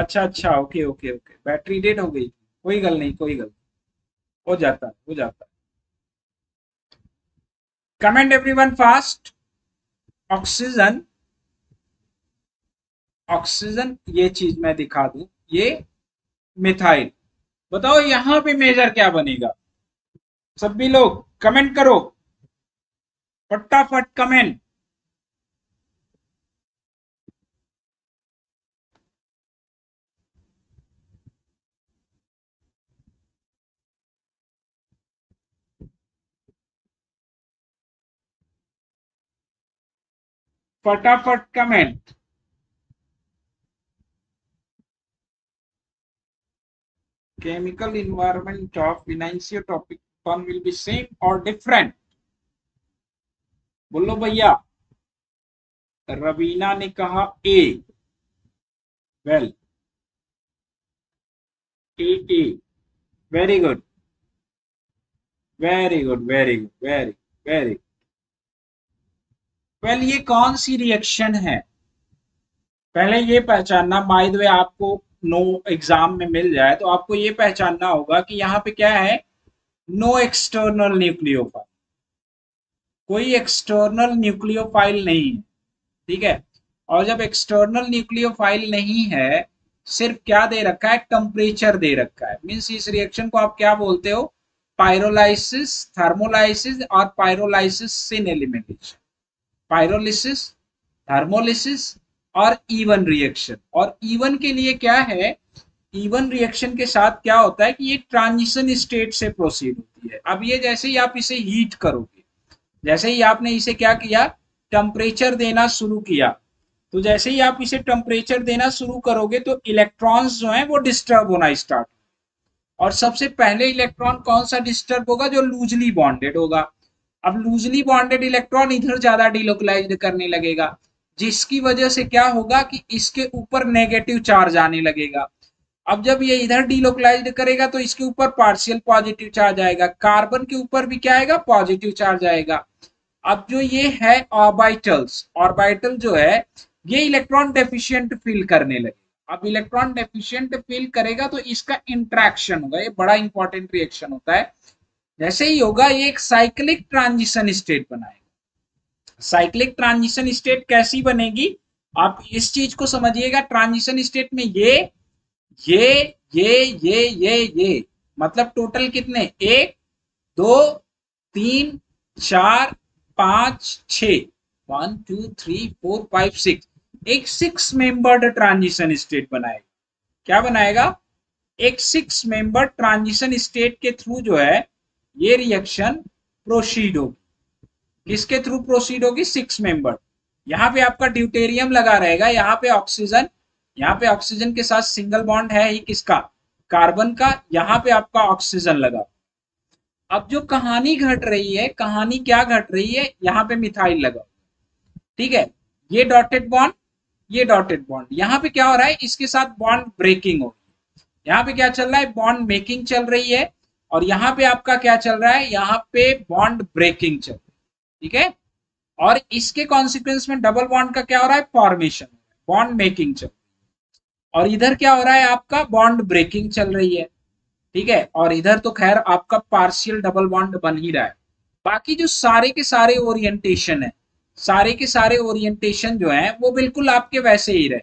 अच्छा अच्छा okay okay okay battery dead हो गई, कोई गल नहीं कोई गल नहीं, हो जाता हो जाता। Comment everyone fast. Oxygen oxygen ये चीज मैं दिखा दूं, ये मिथाइल, बताओ यहां पे मेजर क्या बनेगा? सभी लोग कमेंट करो फटाफट कमेंट। फटाफट comment. Chemical environment of financial topic one will be same or different? बोलो भैया। रवीना ने कहा A, well A A, very good very good very good very very well. ये कौन सी रिएक्शन है पहले ये पहचानना, बाय द वे आपको नो एग्जाम में मिल जाए तो आपको ये पहचानना होगा कि यहाँ पे क्या है, नो एक्सटर्नल न्यूक्लियोफाइल, कोई एक्सटर्नल न्यूक्लियोफाइल नहीं है, ठीक है। और जब एक्सटर्नल न्यूक्लियोफाइल नहीं है, सिर्फ क्या दे रखा है, टेम्परेचर दे रखा है, मीन्स इस रिएक्शन को आप क्या बोलते हो, पायरोलाइसिस, थर्मोलाइसिस और pyrolysis syn elimination, pyrolysis, thermolysis और ईवन रिएक्शन। और ईवन के लिए क्या है, ईवन रिएक्शन के साथ क्या होता है कि ये ट्रांजिशन स्टेट से प्रोसीड होती है। अब ये जैसे ही आप इसे हीट करोगे, जैसे ही आपने इसे क्या किया, टेम्परेचर देना शुरू किया, तो जैसे ही आप इसे टेम्परेचर देना शुरू करोगे तो इलेक्ट्रॉन्स जो हैं वो डिस्टर्ब होना स्टार्ट, और सबसे पहले इलेक्ट्रॉन कौन सा डिस्टर्ब होगा, जो लूजली बॉन्डेड होगा। अब लूजली बॉन्डेड इलेक्ट्रॉन इधर ज्यादा डिलोकलाइज्ड करने लगेगा, जिसकी वजह से क्या होगा कि इसके ऊपर नेगेटिव चार्ज आने लगेगा। अब जब ये इधर डिलोकलाइज्ड करेगा तो इसके ऊपर पार्शियल पॉजिटिव चार्ज आएगा, कार्बन के ऊपर भी क्या आएगा, पॉजिटिव चार्ज आएगा। अब जो ये है ऑर्बिटल्स, ऑर्बिटल जो है ये इलेक्ट्रॉन डेफिशिएंट फील करने लगेगा। अब इलेक्ट्रॉन डेफिशिएंट फील करेगा तो इसका इंट्रैक्शन होगा, ये बड़ा इंपॉर्टेंट रिएक्शन होता है। जैसे ही होगा ये एक साइक्लिक ट्रांजिशन स्टेट बनाएगा। साइक्लिक ट्रांजिशन स्टेट कैसी बनेगी, आप इस चीज को समझिएगा। ट्रांजिशन स्टेट में ये ये ये ये ये ये मतलब टोटल कितने, एक दो तीन चार पांच छ, one two three four five six, एक सिक्स मेंबर्ड ट्रांजिशन स्टेट बनाएगा। क्या बनाएगा, एक सिक्स मेंबर्ड ट्रांजिशन स्टेट के थ्रू जो है ये रिएक्शन प्रोसीड होगी। किसके थ्रू प्रोसीड होगी, सिक्स मेंबर। यहाँ पे आपका ड्यूटेरियम लगा रहेगा, यहाँ पे ऑक्सीजन, यहाँ पे ऑक्सीजन के साथ सिंगल बॉन्ड है ही किसका, कार्बन का, यहाँ पे आपका ऑक्सीजन लगा। अब जो कहानी घट रही है, कहानी क्या घट रही है, यहाँ पे मिथाइल लगा, ठीक है, ये डॉटेड बॉन्ड, ये डॉटेड बॉन्ड, यहाँ पे क्या हो रहा है, इसके साथ बॉन्ड ब्रेकिंग हो रही है। यहाँ पे क्या चल रहा है, बॉन्ड मेकिंग चल रही है, और यहाँ पे आपका क्या चल रहा है, यहाँ पे बॉन्ड ब्रेकिंग चल रही है, ठीक है। और इसके कॉन्सिक्वेंस में डबल बॉन्ड का क्या हो रहा है, फॉर्मेशन, बॉन्ड मेकिंग चल रही है, और इधर क्या हो रहा है, आपका बॉन्ड ब्रेकिंग चल रही है, ठीक है। और इधर तो खैर आपका पार्शियल डबल बॉन्ड बन ही रहा है, बाकी जो सारे के सारे ओरिएंटेशन है, सारे के सारे ओरिएंटेशन जो है वो बिल्कुल आपके वैसे ही रहे।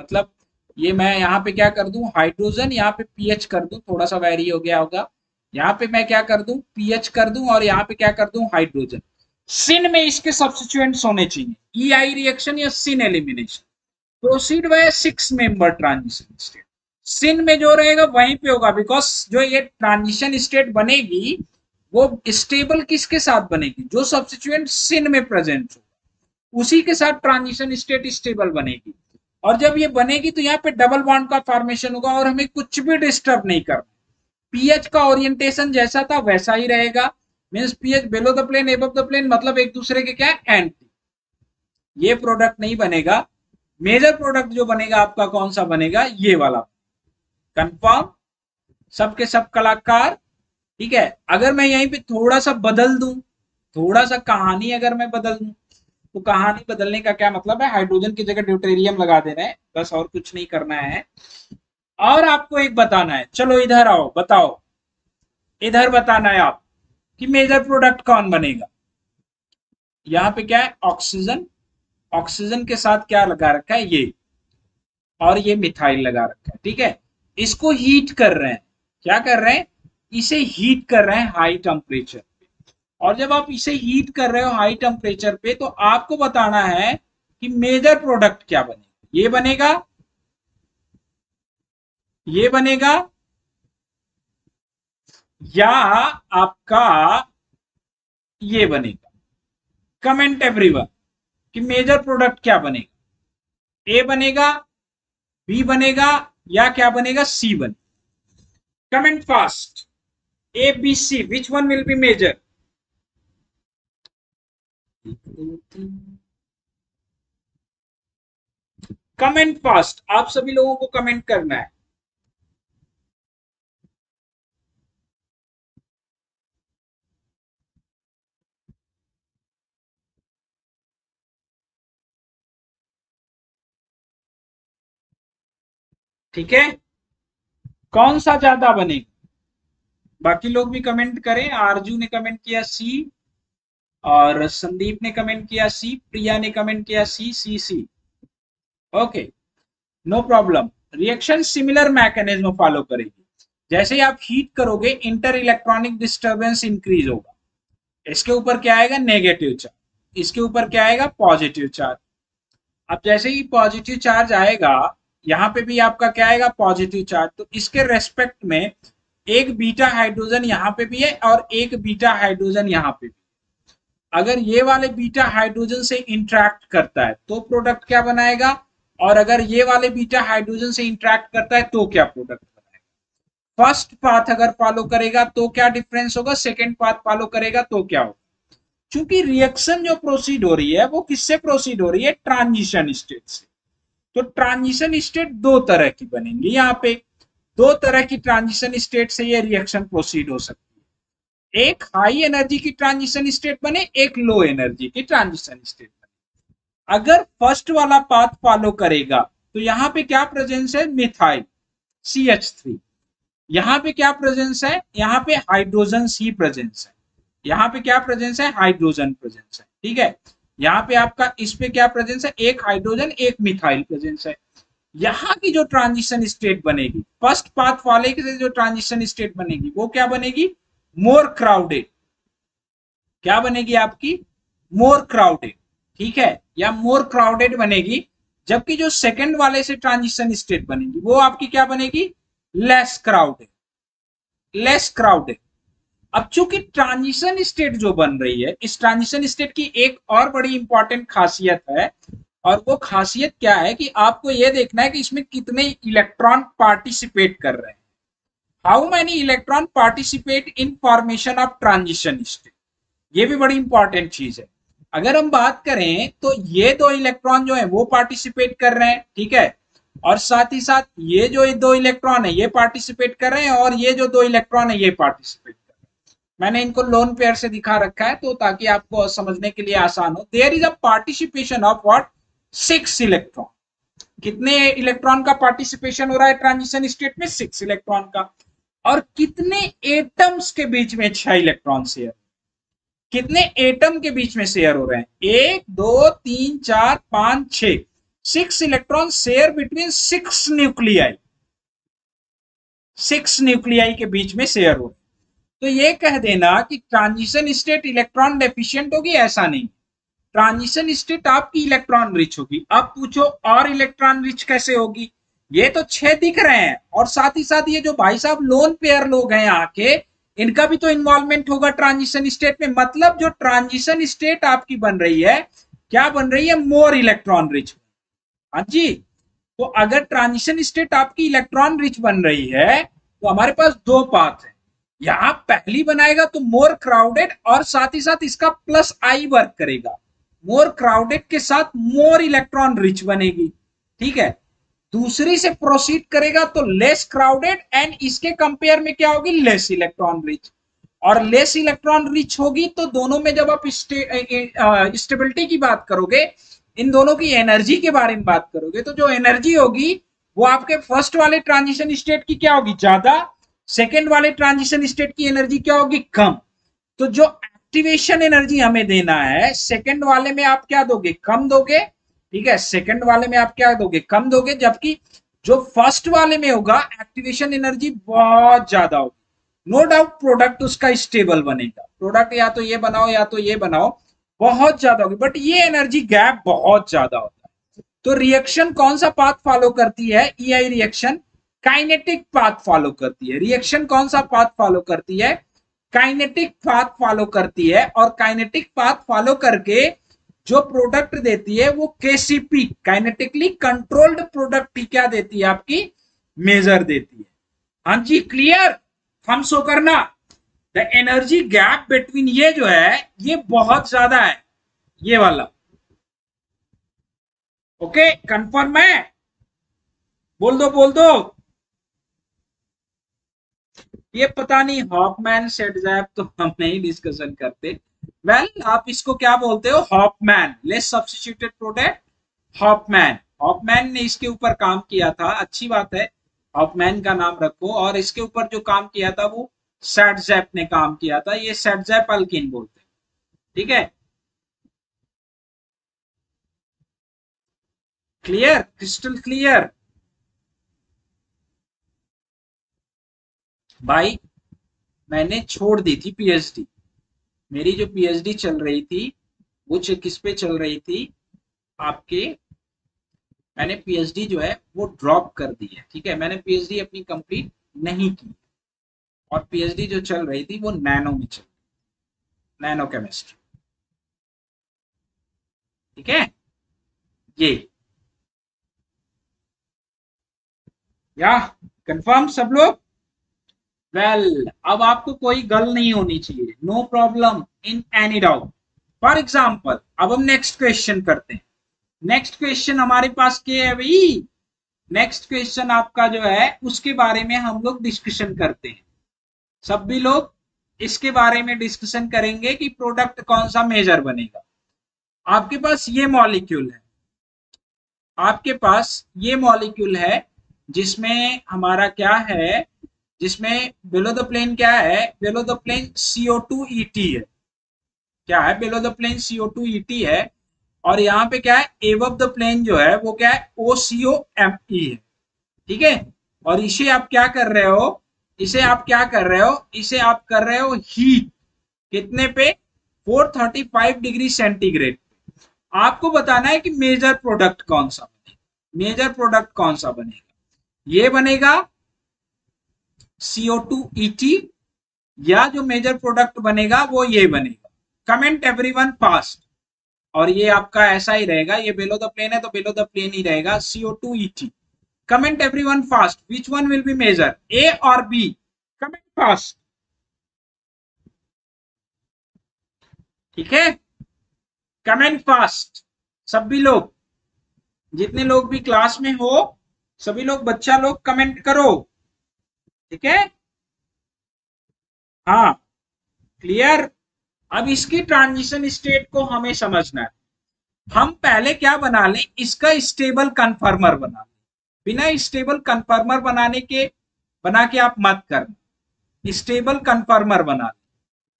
मतलब ये मैं यहाँ पे क्या कर दूं, हाइड्रोजन यहाँ पे पीएच कर दूं, थोड़ा सा वैरी हो गया होगा, यहाँ पे मैं क्या कर दूं, पीएच कर दूं, और यहाँ पे क्या कर दूं, हाइड्रोजन। सिन में इसके सब्स्टिट्यूएंट्स होने चाहिए, ई आई रिएक्शन या syn elimination proceed by six member transition state. Syn में जो रहेगा वहीं पे होगा, बिकॉज जो ये ट्रांजिशन स्टेट बनेगी वो स्टेबल किसके साथ बनेगी, जो सब्स्टिट्यूएंट सिन में प्रेजेंट होगा उसी के साथ ट्रांजिशन स्टेट स्टेबल बनेगी। और जब ये बनेगी तो यहाँ पे डबल बॉन्ड का फॉर्मेशन होगा, और हमें कुछ भी डिस्टर्ब नहीं करना। पीएच का ओरिएंटेशन जैसा था वैसा ही रहेगा, means pH below the plane above the plane, मतलब एक दूसरे के क्या है, एंटी। ये प्रोडक्ट नहीं बनेगा, मेजर प्रोडक्ट जो बनेगा आपका कौन सा बनेगा, ये वाला। कंफर्म सबके सब कलाकार, ठीक है। अगर मैं यहीं पर थोड़ा सा बदल दूं, थोड़ा सा कहानी अगर मैं बदल दूं, तो कहानी बदलने का क्या मतलब है, हाइड्रोजन की जगह ड्यूटेरियम लगा देना है बस, और कुछ नहीं करना है। और आपको एक बताना है, चलो इधर आओ, बताओ इधर बताना है आप कि मेजर प्रोडक्ट कौन बनेगा। यहाँ पे क्या है, ऑक्सीजन, ऑक्सीजन के साथ क्या लगा रखा है ये, और ये मिथाइल लगा रखा है, ठीक है। इसको हीट कर रहे हैं, क्या कर रहे हैं, इसे हीट कर रहे हैं हाई टेम्परेचर पे। और जब आप इसे हीट कर रहे हो हाई टेम्परेचर पे तो आपको बताना है कि मेजर प्रोडक्ट क्या बनेगा, ये बनेगा, ये बनेगा, या आपका ये बनेगा। कमेंट एवरीवन कि मेजर प्रोडक्ट क्या बनेगा, ए बनेगा, बी बनेगा, या क्या बनेगा, सी बनेगा। Comment fast, A B C, which one will be major. Comment fast, आप सभी लोगों को कमेंट करना है। ठीक है, कौन सा ज्यादा बनेगा, बाकी लोग भी कमेंट करें। आरजू ने कमेंट किया सी, और संदीप ने कमेंट किया सी, प्रिया ने कमेंट किया C C C. Okay, no problem. Reaction similar mechanism follow करेगी, जैसे ही आप हीट करोगे इंटर इलेक्ट्रॉनिक डिस्टर्बेंस इंक्रीज होगा। इसके ऊपर क्या आएगा, नेगेटिव चार्ज, इसके ऊपर क्या आएगा, पॉजिटिव चार्ज। अब जैसे ही पॉजिटिव चार्ज आएगा, यहाँ पे भी आपका क्या आएगा, पॉजिटिव चार्ज। तो इसके रेस्पेक्ट में एक बीटा हाइड्रोजन यहाँ पे भी है और एक बीटा हाइड्रोजन यहाँ पे भी। अगर ये वाले बीटा हाइड्रोजन से इंटरैक्ट करता है तो प्रोडक्ट क्या बनाएगा, और अगर ये वाले बीटा हाइड्रोजन से इंटरैक्ट करता है तो क्या प्रोडक्ट बनाएगा। फर्स्ट पाथ अगर फॉलो करेगा तो क्या डिफरेंस होगा, सेकेंड पाथ फॉलो करेगा तो क्या होगा। चूंकि रिएक्शन जो प्रोसीड हो रही है वो किससे प्रोसीड हो रही है, ट्रांजिशन स्टेट से। तो ट्रांजिशन स्टेट दो तरह की बनेंगी, यहाँ पे दो तरह की ट्रांजिशन स्टेट से ये रिएक्शन प्रोसीड हो सकती है। एक हाई एनर्जी की ट्रांजिशन स्टेट बने, एक लो एनर्जी की ट्रांजिशन स्टेट बने। अगर फर्स्ट वाला पाथ फॉलो करेगा तो यहाँ पे क्या प्रेजेंस है, मिथाइल सी एच थ्री। यहाँ पे क्या प्रेजेंस है, यहाँ पे हाइड्रोजन ही प्रेजेंस है। यहाँ पे क्या प्रेजेंस है, हाइड्रोजन प्रेजेंस है, ठीक है। यहाँ पे आपका इस पे क्या प्रेजेंस है, एक हाइड्रोजन एक मिथाइल प्रेजेंस है। यहाँ की जो ट्रांजिशन स्टेट बनेगी, फर्स्ट पाथ वाले के जो ट्रांजिशन स्टेट बनेगी वो क्या बनेगी, मोर क्राउडेड। क्या बनेगी आपकी, मोर क्राउडेड, ठीक है, या मोर क्राउडेड बनेगी। जबकि जो सेकेंड वाले से ट्रांजिशन स्टेट बनेगी वो आपकी क्या बनेगी, लेस क्राउडेड, लेस क्राउडेड। अब चूंकि ट्रांजिशन स्टेट जो बन रही है, इस ट्रांजिशन स्टेट की एक और बड़ी इंपॉर्टेंट खासियत है, और वो खासियत क्या है कि आपको यह देखना है कि इसमें कितने इलेक्ट्रॉन पार्टिसिपेट कर रहे हैं, how many electron participate in formation of transition state. ये भी बड़ी इंपॉर्टेंट चीज है। अगर हम बात करें तो ये दो इलेक्ट्रॉन जो है वो पार्टिसिपेट कर रहे हैं, ठीक है, और साथ ही साथ ये जो दो इलेक्ट्रॉन है ये पार्टिसिपेट कर रहे हैं, और ये जो दो इलेक्ट्रॉन है ये पार्टिसिपेट। मैंने इनको लोन पेयर से दिखा रखा है तो ताकि आपको समझने के लिए आसान हो। There is a participation of what, six electron. कितने इलेक्ट्रॉन का पार्टिसिपेशन हो रहा है ट्रांजिशन स्टेट में, सिक्स इलेक्ट्रॉन का। और कितने एटम्स के बीच में छह इलेक्ट्रॉन शेयर, कितने एटम के बीच में शेयर हो रहे हैं, एक दो तीन चार पांच छह, six electron share between six nuclei, six nuclei के बीच में शेयर हो रहे हैं। तो ये कह देना कि ट्रांजिशन स्टेट इलेक्ट्रॉन डेफिशिएंट होगी, ऐसा नहीं। ट्रांजिशन स्टेट आपकी इलेक्ट्रॉन रिच होगी। अब पूछो और इलेक्ट्रॉन रिच कैसे होगी, ये तो छह दिख रहे हैं, और साथ ही साथ ये जो भाई साहब लोन पेयर लोग हैं यहाँ के, इनका भी तो इन्वॉल्वमेंट होगा ट्रांजिशन स्टेट में। मतलब जो ट्रांजिशन स्टेट आपकी बन रही है क्या बन रही है, मोर इलेक्ट्रॉन रिच। हाँ जी, तो अगर ट्रांजिशन स्टेट आपकी इलेक्ट्रॉन रिच बन रही है तो हमारे पास दो पाथ है। यहाँ पहली बनाएगा तो मोर क्राउडेड, और साथ ही साथ इसका प्लस आई वर्क करेगा, मोर क्राउडेड के साथ मोर इलेक्ट्रॉन रिच बनेगी, ठीक है। दूसरी से प्रोसीड करेगा तो लेस क्राउडेड, एंड इसके कंपेयर में क्या होगी, लेस इलेक्ट्रॉन रिच। और लेस इलेक्ट्रॉन रिच होगी तो दोनों में जब आप स्टेबिलिटी की बात करोगे, इन दोनों की एनर्जी के बारे में बात करोगे, तो जो एनर्जी होगी वो आपके फर्स्ट वाले ट्रांजिशन स्टेट की क्या होगी, ज्यादा, सेकेंड वाले ट्रांजिशन स्टेट की एनर्जी क्या होगी, कम। तो जो एक्टिवेशन एनर्जी हमें देना है, सेकेंड वाले में आप क्या दोगे, कम दोगे, ठीक है, सेकेंड वाले में आप क्या दोगे, कम दोगे, जबकि जो फर्स्ट वाले में होगा एक्टिवेशन एनर्जी बहुत ज्यादा होगी। नो डाउट प्रोडक्ट उसका स्टेबल बनेगा, प्रोडक्ट या तो ये बनाओ या तो ये बनाओ, बहुत ज्यादा होगी, बट ये एनर्जी गैप बहुत ज्यादा होता है। तो रिएक्शन कौन सा पाथ फॉलो करती है, E I reaction kinetic path follow करती है। रिएक्शन कौन सा पाथ फॉलो करती है, काइनेटिक पाथ फॉलो करती है, और काइनेटिक पाथ फॉलो करके जो प्रोडक्ट देती है वो केसीपी, काइनेटिकली कंट्रोल्ड प्रोडक्ट, क्या देती है, आपकी मेजर देती है। हाँ जी क्लियर, हम शो करना द एनर्जी गैप बिटवीन, ये जो है ये बहुत ज्यादा है, ये वाला। ओके कंफर्म है, बोल दो बोल दो। ये पता नहीं हॉपमैन सेट जाए तो हम नहीं डिस्कशन करते। वेल well, आप इसको क्या बोलते हो, Hofmann, less substituted product Hofmann. Hofmann ने इसके ऊपर काम किया था, अच्छी बात है, हॉपमैन का नाम रखो। और इसके ऊपर जो काम किया था वो सैटजैप ने काम किया था, ये सैटजैप अल्किन बोलते हैं, ठीक है। क्लियर, क्रिस्टल क्लियर भाई। मैंने छोड़ दी थी पीएचडी, मेरी जो पीएचडी चल रही थी वो किस पे चल रही थी आपके, मैंने पीएचडी जो है वो ड्रॉप कर दी है, ठीक है। मैंने पीएचडी अपनी कंप्लीट नहीं की, और पीएचडी जो चल रही थी वो नैनो में चल रही, नैनो केमिस्ट्री, ठीक है। ये या कंफर्म सब लोग। वेल well, अब आपको कोई गल नहीं होनी चाहिए, no problem in any doubt. For example अब हम नेक्स्ट क्वेश्चन करते हैं। नेक्स्ट क्वेश्चन हमारे पास क्या है भाई, नेक्स्ट क्वेश्चन आपका जो है उसके बारे में हम लोग डिस्कशन करते हैं। सब भी लोग इसके बारे में डिस्कशन करेंगे कि प्रोडक्ट कौन सा मेजर बनेगा। आपके पास ये मॉलिक्यूल है, आपके पास ये मॉलिक्यूल है जिसमें हमारा क्या है, जिसमें बिलो द प्लेन क्या है, below the plane CO two E T है, क्या है, below the plane CO two E T है। और यहाँ पे क्या है, एबव द प्लेन जो है वो क्या है, ओ सीओ एम ई है, ठीक है। और इसे आप क्या कर रहे हो, इसे आप क्या कर रहे हो, इसे आप कर रहे हो हीट, कितने पे, चार सौ पैंतीस डिग्री सेंटीग्रेड। आपको बताना है कि मेजर प्रोडक्ट कौन सा बनेगा, मेजर प्रोडक्ट कौन सा बनेगा, ये बनेगा सी ओ टू ई टी, या जो मेजर प्रोडक्ट बनेगा वो ये बनेगा। Comment everyone past. और ये आपका ऐसा ही रहेगा, ये बिलो द प्लेन है तो बिलो द प्लेन ही रहेगा, C O two E T. Comment everyone fast, which one will be major, A और बी, कमेंट फास्ट, ठीक है, कमेंट फास्ट। सभी लोग, जितने लोग भी क्लास में हो, सभी लोग बच्चा लोग कमेंट करो, ठीक है। हाँ क्लियर। अब इसकी ट्रांजिशन स्टेट को हमें समझना है। हम पहले क्या बना लें, इसका स्टेबल कन्फर्मर बना लें। बिना स्टेबल कन्फर्मर बनाने के बना के आप मत करना, स्टेबल कन्फर्मर बना लें।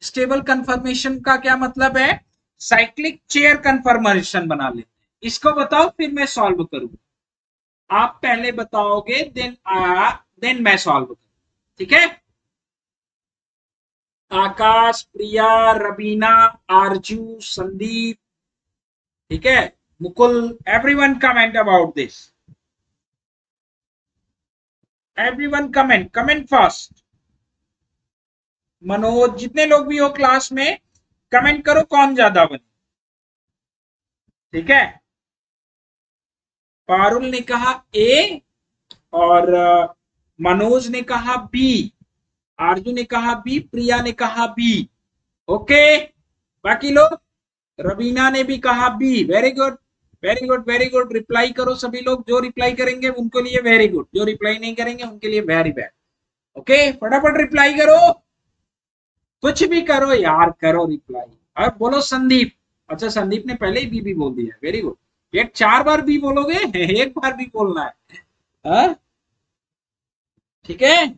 स्टेबल कन्फर्मेशन का क्या मतलब है, साइक्लिक चेयर कन्फर्मेशन बना लें। इसको बताओ फिर मैं सॉल्व करूंगा, आप पहले बताओगे देन आ, देन मैं सॉल्व करूंगा, ठीक है। आकाश, प्रिया, रबीना, आरजू, संदीप, ठीक है, Mukul, everyone comment about this, everyone comment, comment fast. Manoj, जितने लोग भी हो क्लास में कमेंट करो कौन ज्यादा बने, ठीक है। पारुल ने कहा ए, और मनोज ने कहा बी, आरजू ने कहा बी, प्रिया ने कहा बी, ओके। बाकी लोग, रवीना ने भी कहा B, very good very good very good. Reply करो सभी लोग, जो रिप्लाई करेंगे उनके लिए वेरी गुड, जो रिप्लाई नहीं करेंगे उनके लिए वेरी बैड, ओके। फटाफट रिप्लाई करो, कुछ भी करो यार, करो रिप्लाई और बोलो संदीप। अच्छा संदीप ने पहले ही बी भी बोल दिया, वेरी गुड। एक चार बार भी बोलोगे, एक बार भी बोलना है, हाँ ठीक है।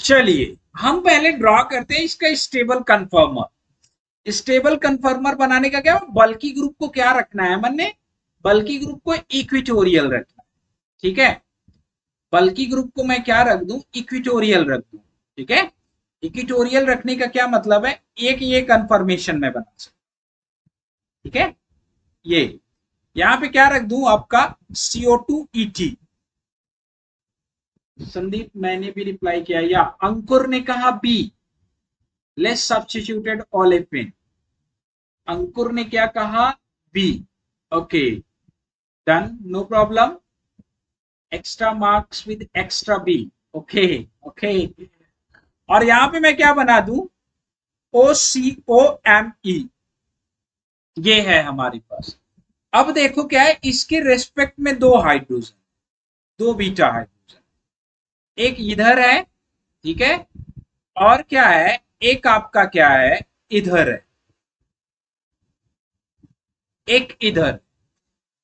चलिए हम पहले ड्रॉ करते हैं इसका स्टेबल कन्फर्मर। स्टेबल कन्फर्मर बनाने का क्या, बल्कि ग्रुप को क्या रखना है मन ने, बल्कि ग्रुप को इक्विटोरियल रखना, ठीक है। बल्कि ग्रुप को मैं क्या रख दूं, इक्विटोरियल रख दूं, ठीक है। इक्विटोरियल रखने का क्या मतलब है, एक ये कन्फर्मेशन में बना सकता, ठीक है। ये यहां पे क्या रख दूं आपका C O two E T. Sandeep मैंने भी रिप्लाई किया, या अंकुर ने कहा B, less substituted olefin. Ankur ने क्या कहा, B, okay done, no problem, extra marks with extra B, okay okay. और यहां पे मैं क्या बना दूं, ओ सी ओ एम ई, ये है हमारे पास। अब देखो क्या है, इसके रेस्पेक्ट में दो हाइड्रोजन, दो बीटा हाइड्रोजन, एक इधर है, ठीक है, और क्या है एक आपका क्या है इधर है, एक इधर।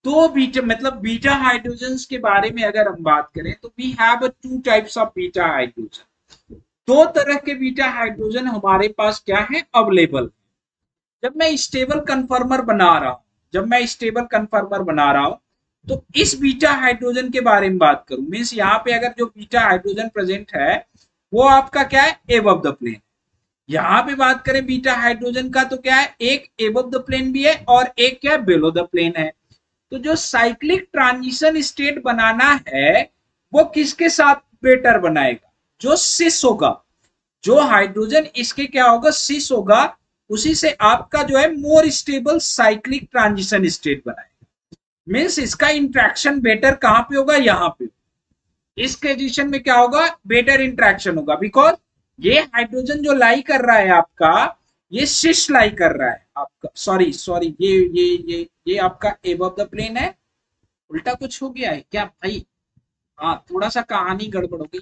तो बीटा मतलब बीटा हाइड्रोजन के बारे में अगर हम बात करें तो we have two types of beta hydrogen. दो तरह के बीटा हाइड्रोजन हमारे पास क्या है अवेलेबल। जब मैं स्टेबल कन्फर्मर बना रहा हूं, जब मैं स्टेबल कन्फर्मर बना रहा हूं तो इस बीटा हाइड्रोजन के बारे में बात करूं, मीन्स यहाँ पे अगर जो बीटा हाइड्रोजन प्रेजेंट है वो आपका क्या है एबव द प्लेन। यहाँ पे बात करें बीटा हाइड्रोजन का तो क्या है, एक एबव द प्लेन भी है और एक क्या बिलो द प्लेन है। तो जो साइक्लिक ट्रांजिशन स्टेट बनाना है वो किसके साथ बेटर बनाएगा, जो सिस होगा, जो हाइड्रोजन इसके क्या होगा सिस होगा, उसी से आपका जो है more stable cyclic transition state बनाएगा। मीन्स इसका इंट्रैक्शन बेटर कहां पे होगा, यहां पे। इस कंडीशन में क्या होगा, बेटर इंट्रैक्शन होगा, बिकॉज ये हाइड्रोजन जो लाई कर रहा है आपका, ये सिस लाई कर रहा है आपका, सॉरी सॉरी ये ये ये ये आपका एबव द प्लेन है। उल्टा कुछ हो गया है क्या भाई, हाँ थोड़ा सा कहानी गड़बड़ हो गई,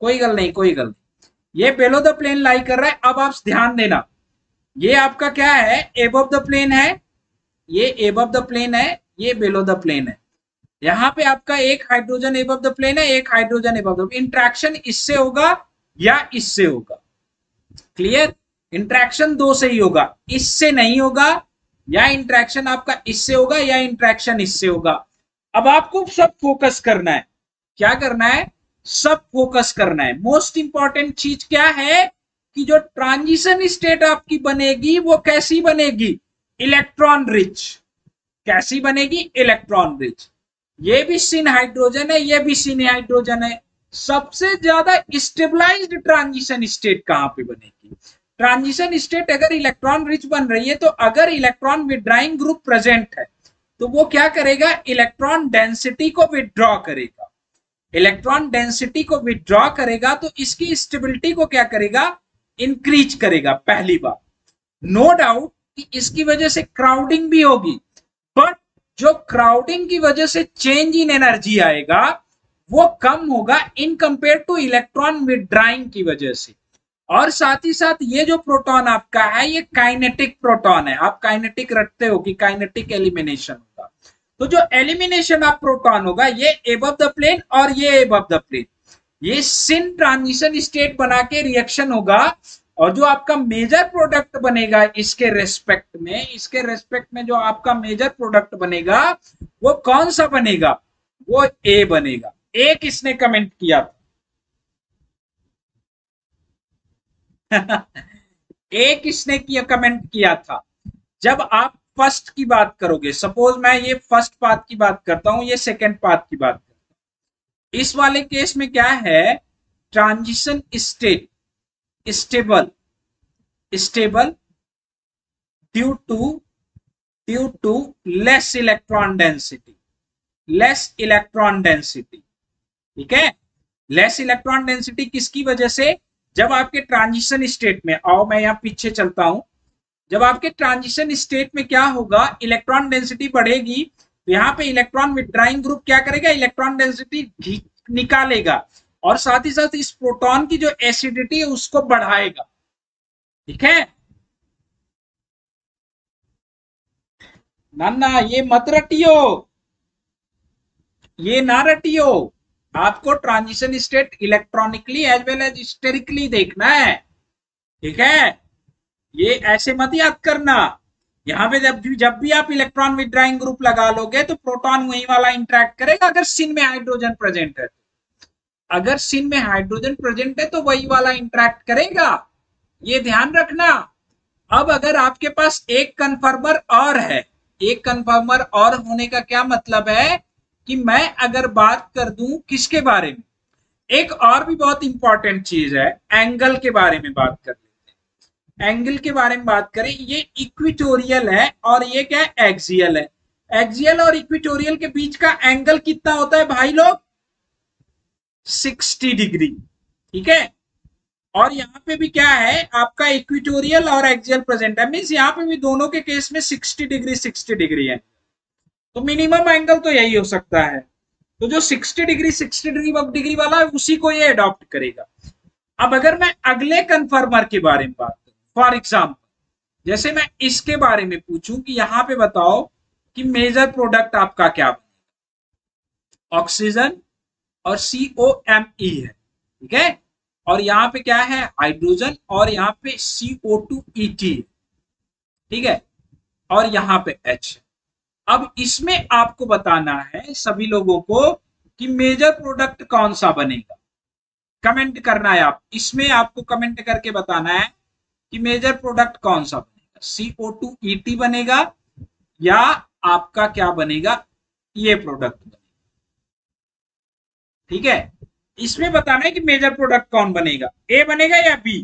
कोई गल नहीं कोई गल नहीं। ये बेलो द प्लेन लाई कर रहा है। अब आप ध्यान देना, ये आपका क्या है एबव द प्लेन है, ये एबव द प्लेन है, ये बिलो द प्लेन है। यहाँ पे आपका एक हाइड्रोजन एबव द प्लेन है, एक hydrogen above the plane. Interaction इससे होगा या इससे होगा, क्लियर। इंट्रैक्शन दो से ही होगा, इससे नहीं होगा, या इंट्रैक्शन आपका इससे होगा या इंट्रैक्शन इससे होगा। अब आपको सब फोकस करना है, क्या करना है, सब फोकस करना है। मोस्ट इंपॉर्टेंट चीज क्या है कि जो ट्रांजिशन स्टेट आपकी बनेगी वो कैसी बनेगी, इलेक्ट्रॉन रिच। कैसी बनेगी, इलेक्ट्रॉन रिच। ये भी सिन हाइड्रोजन है, ये भी सिन हाइड्रोजन है। सबसे ज्यादा स्टेबलाइज्ड ट्रांजिशन स्टेट कहां पे बनेगी, ट्रांजिशन स्टेट अगर इलेक्ट्रॉन रिच बन रही है तो अगर इलेक्ट्रॉन विड्राइंग ग्रुप प्रेजेंट है तो वो क्या करेगा, इलेक्ट्रॉन डेंसिटी को विदड्रॉ करेगा। इलेक्ट्रॉन डेंसिटी को विदड्रॉ करेगा तो इसकी स्टेबिलिटी को क्या करेगा, इंक्रीज करेगा। पहली बार नो डाउट कि इसकी वजह से क्राउडिंग भी होगी, बट जो क्राउडिंग की वजह से चेंज इन एनर्जी आएगा वो कम होगा in compare to electron withdrawing की वजह से। और साथ ही साथ ये जो प्रोटॉन आपका है ये काइनेटिक प्रोटॉन है, आप काइनेटिक रखते हो कि काइनेटिक एलिमिनेशन होगा, तो जो एलिमिनेशन ऑफ प्रोटॉन होगा ये एबव द प्लेन और ये एबव द प्लेन। ये सिन ट्रांजिशन स्टेट बना के रिएक्शन होगा और जो आपका मेजर प्रोडक्ट बनेगा इसके रेस्पेक्ट में, इसके रेस्पेक्ट में जो आपका मेजर प्रोडक्ट बनेगा वो कौन सा बनेगा, वो ए बनेगा। ए किसने कमेंट किया था ए किसने किया कमेंट किया था। जब आप फर्स्ट की बात करोगे, सपोज मैं ये फर्स्ट पाथ की बात करता हूं, ये सेकेंड पाथ की बात करता हूं, इस वाले केस में क्या है transition state stable, stable due to due to less electron density, less electron density, ठीक है। लेस इलेक्ट्रॉन डेंसिटी किसकी वजह से, जब आपके ट्रांजिशन स्टेट में, आओ मैं यहां पीछे चलता हूं, जब आपके ट्रांजिशन स्टेट में क्या होगा इलेक्ट्रॉन डेंसिटी बढ़ेगी तो यहां पे इलेक्ट्रॉन विड्राइंग ग्रुप क्या करेगा, इलेक्ट्रॉन डेंसिटी निकालेगा और साथ ही साथ इस प्रोटॉन की जो एसिडिटी है उसको बढ़ाएगा, ठीक है नाना, ये मत रटियो, ये ना रटियो, आपको transition state electronically as well as historically देखना है। ठीक है, ये ऐसे मत याद करना। यहाँ पे जब भी जब भी आप इलेक्ट्रॉन विथड्राइंग ग्रुप लगा लोगे तो प्रोटॉन वही वाला इंटरेक्ट करेगा अगर सिन में हाइड्रोजन प्रेजेंट है। अगर सिन में हाइड्रोजन प्रेजेंट है तो वही वाला इंटरेक्ट करेगा, ये ध्यान रखना। अब अगर आपके पास एक कन्फर्मर और है, एक कन्फर्मर और होने का क्या मतलब है कि मैं अगर बात कर दूं किसके बारे में, एक और भी बहुत इंपॉर्टेंट चीज है, एंगल के बारे में बात कर लेते हैं। एंगल के बारे में बात करें, ये इक्विटोरियल है और ये क्या है, एक्सियल है। एक्सियल और इक्विटोरियल के बीच का एंगल कितना होता है भाई लोग, साठ डिग्री। ठीक है, और यहाँ पे भी क्या है आपका इक्विटोरियल और एक्सियल प्रेजेंट है, मीन्स यहाँ पे भी दोनों के केस में साठ डिग्री साठ डिग्री है, तो मिनिमम एंगल तो यही हो सकता है। तो जो साठ डिग्री साठ डिग्री वाला है उसी को ये अडॉप्ट करेगा। अब अगर मैं अगले कन्फर्मर के बारे में बात करूं, फॉर एग्जाम्पल जैसे मैं इसके बारे में पूछूं कि यहाँ पे बताओ कि मेजर प्रोडक्ट आपका क्या बनेगा, ऑक्सीजन और सी ओ एम ई है। ठीक है, और यहाँ पे क्या है हाइड्रोजन और यहाँ पे सी ओ टू ई टी। ठीक है, और यहाँ पे H। अब इसमें आपको बताना है सभी लोगों को कि मेजर प्रोडक्ट कौन सा बनेगा। कमेंट करना है आप, इसमें आपको कमेंट करके बताना है कि मेजर प्रोडक्ट कौन सा बनेगा, सी ओ टू ई टी बनेगा या आपका क्या बनेगा, ये प्रोडक्ट बनेगा। ठीक है, इसमें बताना है कि मेजर प्रोडक्ट कौन बनेगा, ए बनेगा या बी।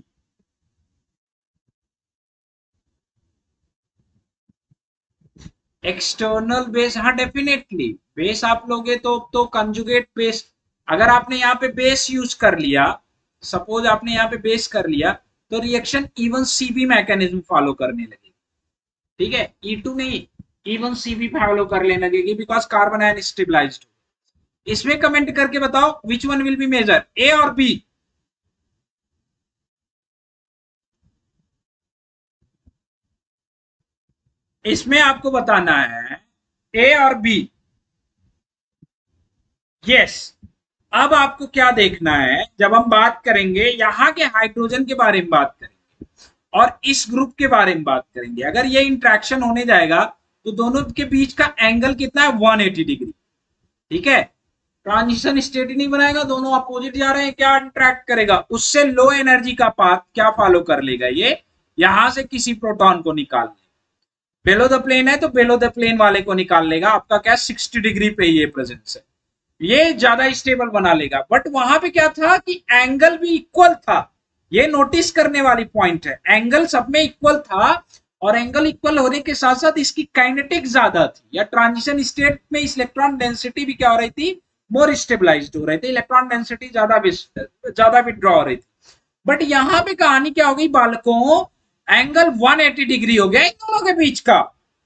एक्सटर्नल बेस, हाँ डेफिनेटली बेस आप लोगे तो तो कंजुगेट बेस। अगर आपने यहाँ पे बेस यूज कर लिया, सपोज आपने यहाँ पे बेस कर लिया, तो reaction even CB mechanism follow करने लगेगी। ठीक है, ई टू नहीं, इवन सीबी फॉलो करने लगेगी बिकॉज कार्बन आयन स्टेबलाइज्ड। इसमें कमेंट करके बताओ which one will be major, A और बी। इसमें आपको बताना है ए और बी, यस। अब आपको क्या देखना है, जब हम बात करेंगे यहां के हाइड्रोजन के बारे में बात करेंगे और इस ग्रुप के बारे में बात करेंगे, अगर ये इंट्रैक्शन होने जाएगा तो दोनों के बीच का एंगल कितना है, एक सौ अस्सी डिग्री। ठीक है, ट्रांजिशन स्टेट नहीं बनाएगा, दोनों अपोजिट जा रहे हैं, क्या इंटरैक्ट करेगा, उससे लो एनर्जी का पाथ क्या फॉलो कर लेगा, ये यहां से किसी प्रोटॉन को निकाल लेगा। बेलो द प्लेन है तो बेलो द प्लेन वाले को निकाल लेगा। आपका क्या साठ डिग्री पे ये प्रेजेंस है, ये ज्यादा स्टेबल बना लेगा। बट वहां पे क्या था कि एंगल भी इक्वल था, ये नोटिस करने वाली पॉइंट है। एंगल सब में इक्वल था और एंगल इक्वल होने के साथ साथ इसकी काइनेटिक ज्यादा थी, या ट्रांजिशन स्टेट में इस इलेक्ट्रॉन डेंसिटी भी क्या हो रही थी, मोर स्टेबलाइज्ड हो रही थी, इलेक्ट्रॉन डेंसिटी ज्यादा ज्यादा विथड्रॉ हो रही थी। बट यहाँ पे कहानी क्या हो गई बालकों, एंगल एक सौ अस्सी डिग्री हो गया इन दोनों के बीच का,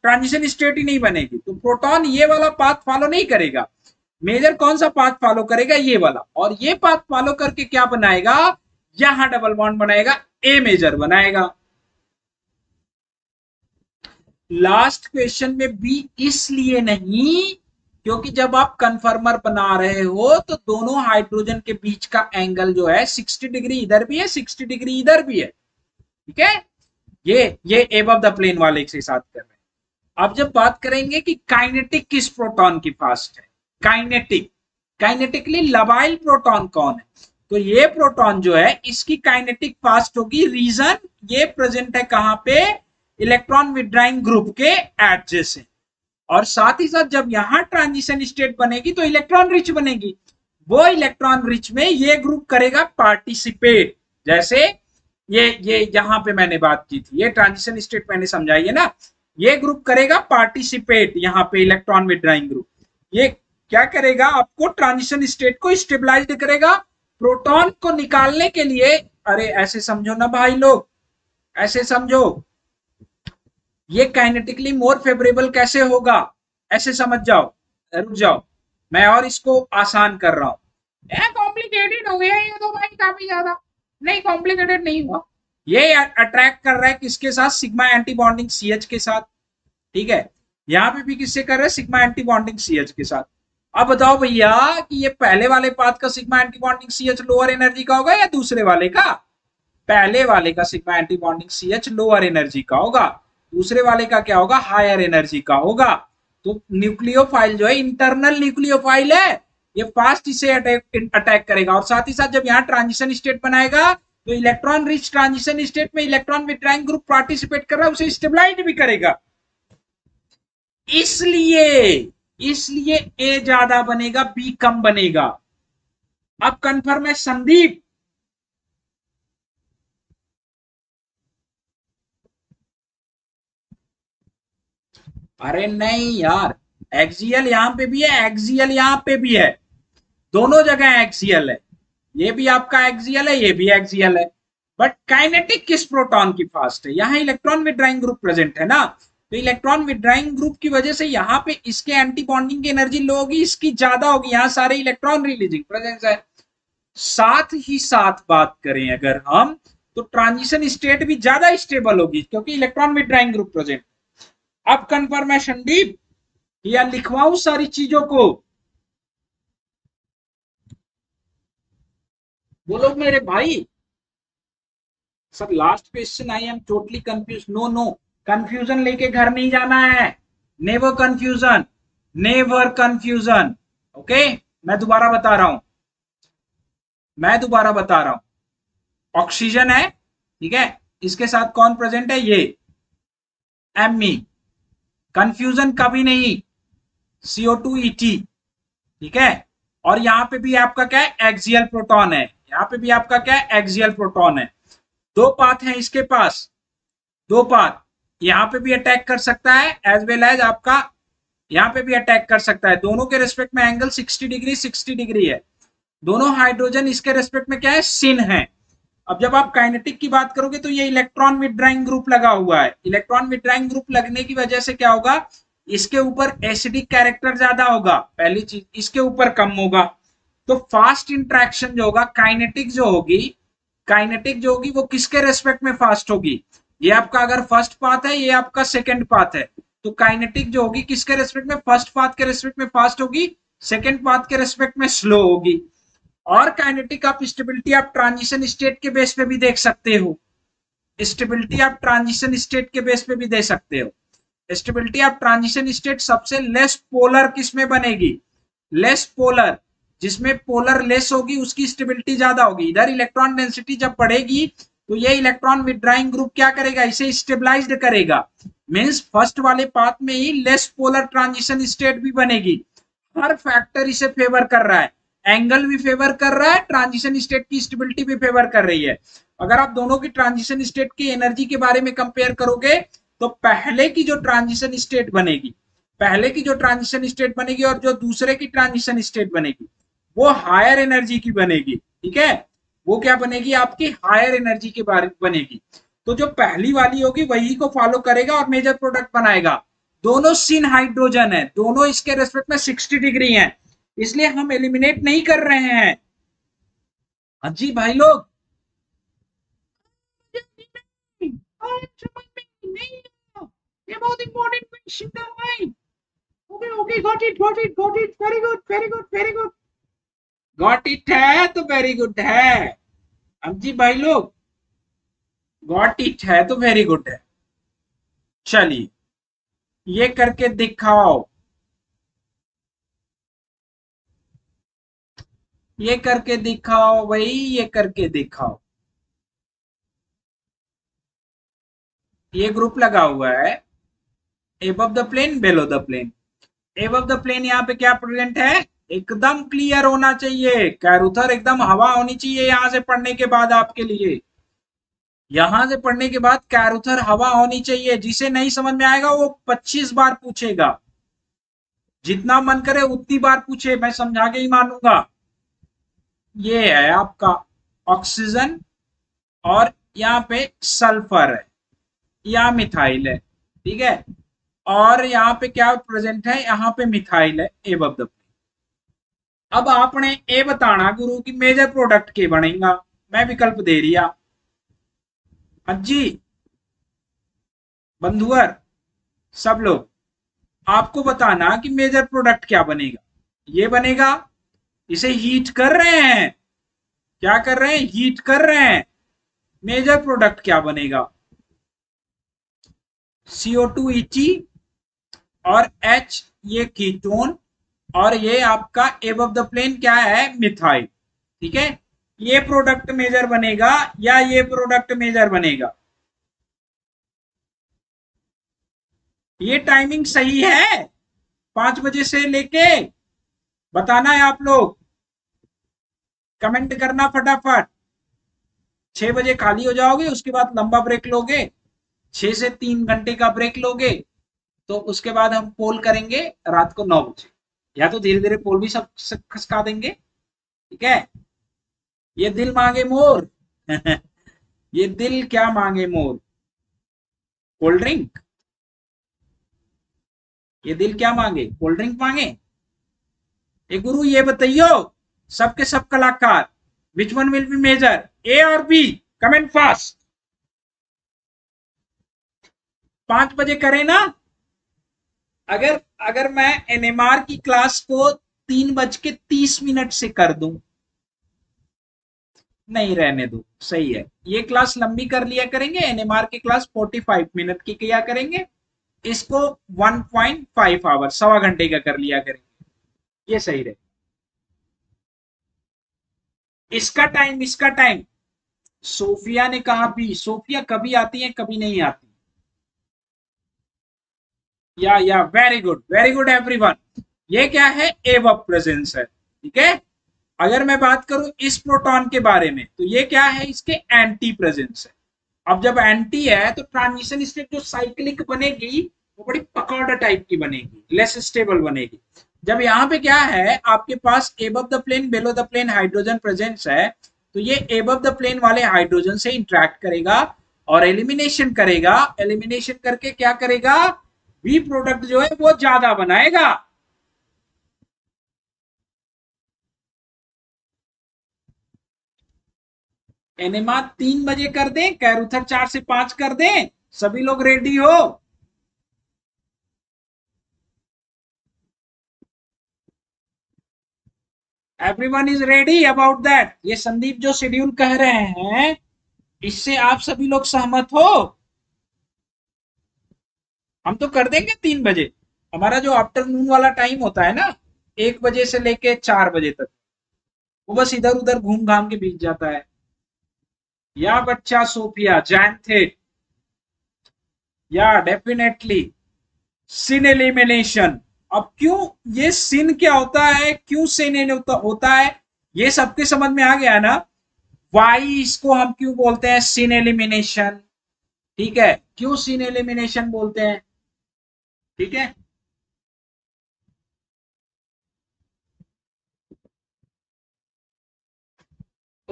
ट्रांजिशन स्टेट ही नहीं बनेगी, तो प्रोटॉन ये वाला पाथ फॉलो नहीं करेगा। मेजर कौन सा पाथ फॉलो करेगा, ये वाला, और ये पाथ फॉलो करके क्या बनाएगा, यहाँ डबल बॉन्ड बनाएगा, ए मेजर बनाएगा। लास्ट क्वेश्चन में बी इसलिए नहीं क्योंकि जब आप कन्फर्मर बना रहे हो तो दोनों हाइड्रोजन के बीच का एंगल जो है साठ डिग्री इधर भी है, साठ डिग्री इधर भी है। ठीक है, ये ये एबव द प्लेन वाले के साथ कर रहे हैं। अब जब बात करेंगे कि काइनेटिक किस प्रोटॉन की फास्ट है, काइनेटिक काइनेटिकली लबाइल प्रोटॉन कौन है, तो ये प्रोटॉन जो है इसकी काइनेटिक फास्ट होगी। रीजन, ये प्रेजेंट है कहां पे, इलेक्ट्रॉन विथड्राइंग ग्रुप के एडजेसेंट, और साथ ही साथ जब यहां ट्रांजिशन स्टेट बनेगी तो इलेक्ट्रॉन रिच बनेगी। वो इलेक्ट्रॉन रिच में ये ग्रुप करेगा पार्टिसिपेट, जैसे ये ये यहां पे मैंने बात की थी, ये ट्रांजिशन स्टेट मैंने समझाई है ना, ये ग्रुप करेगा पार्टिसिपेट। यहाँ पे इलेक्ट्रॉन विथड्राइंग ग्रुप ये क्या करेगा, आपको ट्रांजिशन स्टेट को स्टेबलाइज करेगा, प्रोटॉन को निकालने के लिए। अरे ऐसे समझो ना भाई लोग, ऐसे समझो, ये काइनेटिकली मोर फेवरेबल कैसे होगा, ऐसे समझ जाओ, रुक जाओ, मैं और इसको आसान कर रहा हूं। कॉम्प्लिकेटेड हो गया ये तो भाई काफी ज्यादा, नहीं कॉम्प्लिकेटेड नहीं हुआ, ये अट्रैक्ट कर रहा है किसके साथ, सिग्मा एंटी बॉन्डिंग सीएच के साथ। ठीक है, यहाँ पे भी किससे कर रहा है, सिग्मा एंटी बॉन्डिंग सीएच के साथ। अब बताओ भैया कि ये पहले वाले पाथ का sigma anti bonding CH lower energy का होगा या दूसरे वाले का? पहले वाले का sigma anti bonding CH lower energy का होगा, दूसरे वाले का क्या होगा, हायर एनर्जी का होगा। तो न्यूक्लियोफाइल जो है इंटरनल न्यूक्लियोफाइल है, ये फास्ट इसे अटैक अटैक करेगा और साथ ही साथ जब यहाँ ट्रांजिशन स्टेट बनाएगा तो इलेक्ट्रॉन रिच ट्रांजिशन स्टेट में इलेक्ट्रॉन विड्राइंग ग्रुप पार्टिसिपेट कर रहा है, उसे स्टेबलाइज भी करेगा। इसलिए इसलिए ए ज्यादा बनेगा, बी कम बनेगा। अब कंफर्म है संदीप? अरे नहीं यार, एक्सियल यहां पे भी है, एक्सियल यहां पे भी है, दोनों जगह एक्सियल है। ये भी आपका एक्सियल है, ये भी एक्सियल है, बट काइनेटिक किस प्रोटॉन की फास्ट है? यहाँ इलेक्ट्रॉन विड्राइंग ग्रुप प्रेजेंट है ना, तो इलेक्ट्रॉन विड्राइंग ग्रुप की वजह से यहाँ पे इसके एंटी बॉन्डिंग की एनर्जी लो होगी, इसकी ज्यादा होगी, यहाँ सारे इलेक्ट्रॉन रिलीजिंग प्रेजेंस है। साथ ही साथ बात करें अगर हम तो ट्रांजिशन स्टेट भी ज्यादा स्टेबल होगी क्योंकि इलेक्ट्रॉन विड्राइंग ग्रुप प्रेजेंट। अब कंफर्मेशन डीप या लिखवाऊं सारी चीजों को? बोलो मेरे भाई। Sir last question, I am totally confuse. No no, confusion लेके घर नहीं जाना है, never confusion, never confusion. Okay, मैं दोबारा बता रहा हूं, मैं दोबारा बता रहा हूं। ऑक्सीजन है, ठीक है, इसके साथ कौन प्रेजेंट है, ये एमी। कंफ्यूजन कभी नहीं, सी ओ टू ई टी, ठीक है। और यहां पे भी आपका क्या है, एक्सियल प्रोटॉन है, यहां पे भी आपका क्या है, एक्सियल प्रोटॉन है। दो पाथ हैं इसके पास, दो पाथ, यहाँ पे भी अटैक कर सकता है एज वेल एज आपका यहाँ पे भी अटैक कर सकता है। दोनों के रेस्पेक्ट में एंगल साठ डिग्री साठ डिग्री है। दोनों हाइड्रोजन इसके रेस्पेक्ट में क्या है, सिन है। अब जब आप काइनेटिक की बात करोगे तो ये इलेक्ट्रॉन विड्राइंग ग्रुप लगा हुआ है, इलेक्ट्रॉन विड्राइंग ग्रुप लगने की वजह से क्या होगा, इसके ऊपर एसिडिक कैरेक्टर ज्यादा होगा पहली चीज, इसके ऊपर कम होगा। तो फास्ट इंट्रैक्शन जो होगा, काइनेटिक जो होगी, काइनेटिक जो होगी वो किसके रेस्पेक्ट में फास्ट होगी? ये आपका अगर फर्स्ट पाथ है, ये आपका सेकंड पाथ है, तो काइनेटिक जो होगी किसके रेस्पेक्ट में, फर्स्ट पाथ के रेस्पेक्ट में फास्ट होगी, सेकंड पाथ के रेस्पेक्ट में स्लो होगी। और काइनेटिक आप स्टेबिलिटी आप ट्रांजिशन स्टेट के बेस पे भी देख सकते हो, स्टेबिलिटी आप ट्रांजिशन स्टेट के बेस पे भी दे सकते हो। स्टेबिलिटी आप ट्रांजिशन स्टेट सबसे लेस पोलर किसमें बनेगी, लेस पोलर, जिसमें पोलर लेस होगी उसकी स्टेबिलिटी ज्यादा होगी। इधर इलेक्ट्रॉन डेंसिटी जब बढ़ेगी तो ये इलेक्ट्रॉन विड्राइंग ग्रुप क्या करेगा, इसे स्टेबलाइज्ड करेगा। मींस फर्स्ट वाले पाथ में ही लेस पोलर ट्रांजिशन स्टेट भी बनेगी। हर फैक्टर इसे फेवर कर रहा है, एंगल भी फेवर कर रहा है, ट्रांजिशन स्टेट की स्टेबिलिटी भी फेवर कर रही है। अगर आप दोनों की ट्रांजिशन स्टेट की एनर्जी के बारे में कंपेयर करोगे तो पहले की जो ट्रांजिशन स्टेट बनेगी, पहले की जो ट्रांजिशन स्टेट बनेगी और जो दूसरे की ट्रांजिशन स्टेट बनेगी वो हायर एनर्जी की बनेगी, ठीक है, वो क्या बनेगी, आपकी हायर एनर्जी के बारे में बनेगी। तो जो पहली वाली होगी वही को फॉलो करेगा और मेजर प्रोडक्ट बनाएगा। दोनों सिन हाइड्रोजन है, दोनों इसके रेस्पेक्ट में साठ डिग्री हैं, इसलिए हम एलिमिनेट नहीं कर रहे हैं। हाँ जी भाई लोग, ये बहुत इंपॉर्टेंट क्वेश्चन था भाई। Okay okay, got it got it got it, very good very good very good, got it है तो वेरी गुड है। अब जी भाई लोग, गॉट इट है तो वेरी गुड है। चलिए ये करके दिखाओ, ये करके दिखाओ भाई, ये करके दिखाओ। ये ग्रुप लगा हुआ है, above the plane, below the plane. Above the plane यहाँ पे क्या प्रेजेंट है, एकदम क्लियर होना चाहिए कैरुथर, एकदम हवा होनी चाहिए यहां से पढ़ने के बाद आपके लिए, यहां से पढ़ने के बाद कैरुथर हवा होनी चाहिए। जिसे नहीं समझ में आएगा वो पच्चीस बार पूछेगा, जितना मन करे उतनी बार पूछे, मैं समझा के ही मानूंगा। ये है आपका ऑक्सीजन और यहाँ पे सल्फर है या मिथाइल है, ठीक है, और यहाँ पे क्या प्रेजेंट है, यहाँ पे मिथाइल है, एबव द। अब आपने ये बताना गुरु की मेजर प्रोडक्ट के बनेगा, मैं विकल्प दे रिया। अज्जी, बंधुअर, सब लोग आपको बताना कि मेजर प्रोडक्ट क्या बनेगा। ये बनेगा, इसे हीट कर रहे हैं, क्या कर रहे हैं, हीट कर रहे हैं। मेजर प्रोडक्ट क्या बनेगा, सी ओ टू इची और H ये कीटोन और ये आपका एबव द प्लेन क्या है, मिथाइल। ठीक है, ये प्रोडक्ट मेजर बनेगा या ये प्रोडक्ट मेजर बनेगा। ये टाइमिंग सही है, पांच बजे से लेके, बताना है आप लोग, कमेंट करना फटाफट। छह बजे खाली हो जाओगे, उसके बाद लंबा ब्रेक लोगे, छह से तीन घंटे का ब्रेक लोगे, तो उसके बाद हम पोल करेंगे रात को नौ बजे, या तो धीरे धीरे पोल भी सब खसका देंगे। ठीक है, ये दिल मांगे मोर ये दिल क्या मांगे मोर, कोल्ड ड्रिंक, ये दिल क्या मांगे, कोल्ड ड्रिंक मांगे। ए गुरु ये बताइयो, सबके सब कलाकार, which one will be major, A और बी, कमेंट फास्ट। पांच बजे करें ना, अगर अगर मैं एन एम आर की क्लास को तीन बज के तीस मिनट से कर दूं, नहीं रहने दो, सही है, ये क्लास लंबी कर लिया करेंगे। एन एम आर की क्लास पैंतालीस मिनट की किया करेंगे, इसको वन पॉइंट फाइव आवर, सवा घंटे का कर लिया करेंगे, ये सही रहे। इसका टाइम, इसका टाइम सोफिया ने कहा भी, सोफिया कभी आती है कभी नहीं आती, या या very good, very good everyone. ये क्या है, एव प्रेजेंस है। ठीक है, अगर मैं बात करूं इस प्रोटॉन के बारे में, तो ये क्या है, इसके एंटी प्रेजेंस है। अब जब एंटी है तो ट्रांजिशन स्टेट जो साइक्लिक बनेगी वो बड़ी पकौड़ा टाइप की बनेगी, लेस स्टेबल बनेगी। जब यहाँ पे क्या है, आपके पास above the plane below the plane hydrogen presence है, तो ये एबव द प्लेन वाले हाइड्रोजन से इंटरैक्ट करेगा और एलिमिनेशन करेगा। एलिमिनेशन करके क्या करेगा, बी प्रोडक्ट जो है वो ज्यादा बनाएगा। एनेमा तीन बजे कर दें, कैरुथर चार से पांच कर दें, सभी लोग रेडी हो। Everyone is ready about that. ये संदीप जो शेड्यूल कह रहे हैं, इससे आप सभी लोग सहमत हो? हम तो कर देंगे तीन बजे, हमारा जो आफ्टरनून वाला टाइम होता है ना, एक बजे से लेके चार बजे तक, वो बस इधर उधर घूम घाम के बीत जाता है। या बच्चा सोफिया, जैंथेट, या डेफिनेटली सिन एलिमिनेशन। अब क्यों ये सिन क्या होता है, क्यों सिन होता है, ये सबके समझ में आ गया ना, वाई इसको हम क्यों बोलते हैं सिन एलिमिनेशन। ठीक है, क्यों सिन एलिमिनेशन बोलते हैं। ठीक है,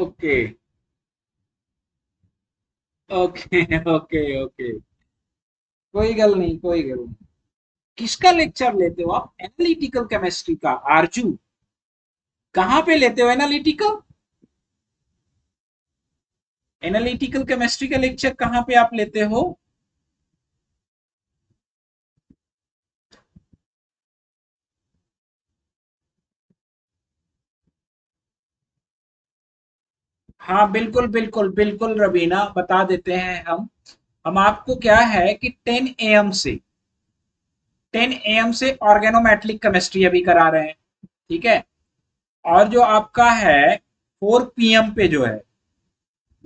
ओके ओके ओके ओके, कोई गल नहीं, कोई गल नहीं। किसका लेक्चर लेते हो आप, एनालिटिकल केमिस्ट्री का? आरजू कहाँ पे लेते हो एनालिटिकल, एनालिटिकल केमिस्ट्री का लेक्चर कहाँ पे आप लेते हो? हाँ बिल्कुल बिल्कुल बिल्कुल रवीना, बता देते हैं हम हम आपको क्या है कि टेन ए एम से टेन ए एम से ऑर्गेनोमेट्रिक केमिस्ट्री अभी करा रहे हैं। ठीक है, और जो आपका है फोर पी एम पे जो है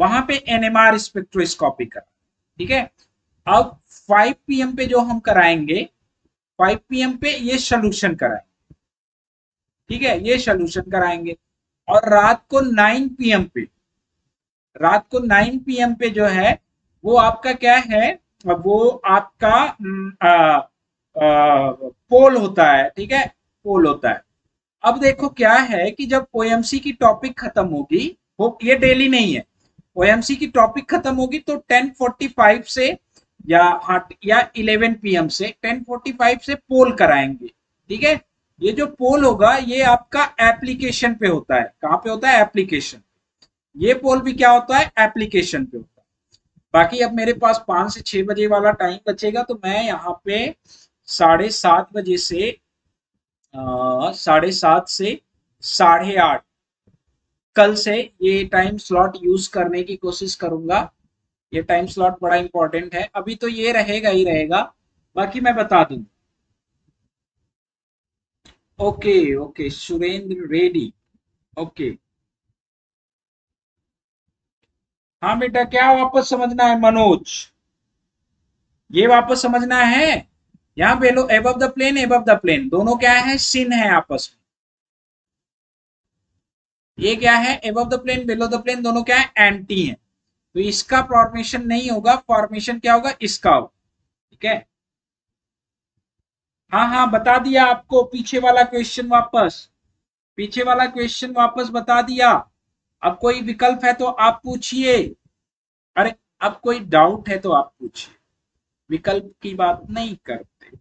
वहां पे एन एम आर स्पेक्ट्रोस्कोपी कर। ठीक है, अब फाइव पी एम पे जो हम कराएंगे, फाइव पी एम पे ये सोल्यूशन कराएंगे। ठीक है, ये सोल्यूशन कराएंगे, और रात को नाइन पी एम पे रात को नाइन पी एम पे जो है वो आपका क्या है, वो आपका आ, आ, पोल होता है। ठीक है, पोल होता है। अब देखो क्या है कि जब ओ एम सी की टॉपिक खत्म होगी, वो ये डेली नहीं है, ओ एम सी की टॉपिक खत्म होगी तो टेन फोर्टी फाइव से या या इलेवन पी एम से टेन फोर्टी फाइव से पोल कराएंगे। ठीक है, ये जो पोल होगा ये आपका एप्लीकेशन पे होता है। कहाँ पे होता है, एप्लीकेशन। ये पोल भी क्या होता है, एप्लीकेशन पे होता है। बाकी अब मेरे पास पाँच से छः बजे वाला टाइम बचेगा, तो मैं यहाँ पे साढ़े सात बजे से साढ़े सात से साढ़े आठ कल से ये टाइम स्लॉट यूज करने की कोशिश करूँगा। ये टाइम स्लॉट बड़ा इंपॉर्टेंट है, अभी तो ये रहेगा ही रहेगा, बाकी मैं बता दूँ। Okay okay Surendra Reddy, okay हाँ बेटा क्या वापस समझना है मनोज, ये वापस समझना है। यहाँ पे लो above the plane, above the plane दोनों क्या है सिन है आपस में। ये क्या है above the plane below the plane दोनों क्या है एंटी है, तो इसका फॉर्मेशन नहीं होगा, फॉर्मेशन क्या होगा इसका होगा। ठीक है हाँ हाँ बता दिया आपको, पीछे वाला क्वेश्चन वापस पीछे वाला क्वेश्चन वापस बता दिया। अब कोई विकल्प है तो आप पूछिए, अरे अब कोई डाउट है तो आप पूछिए, विकल्प की बात नहीं करते।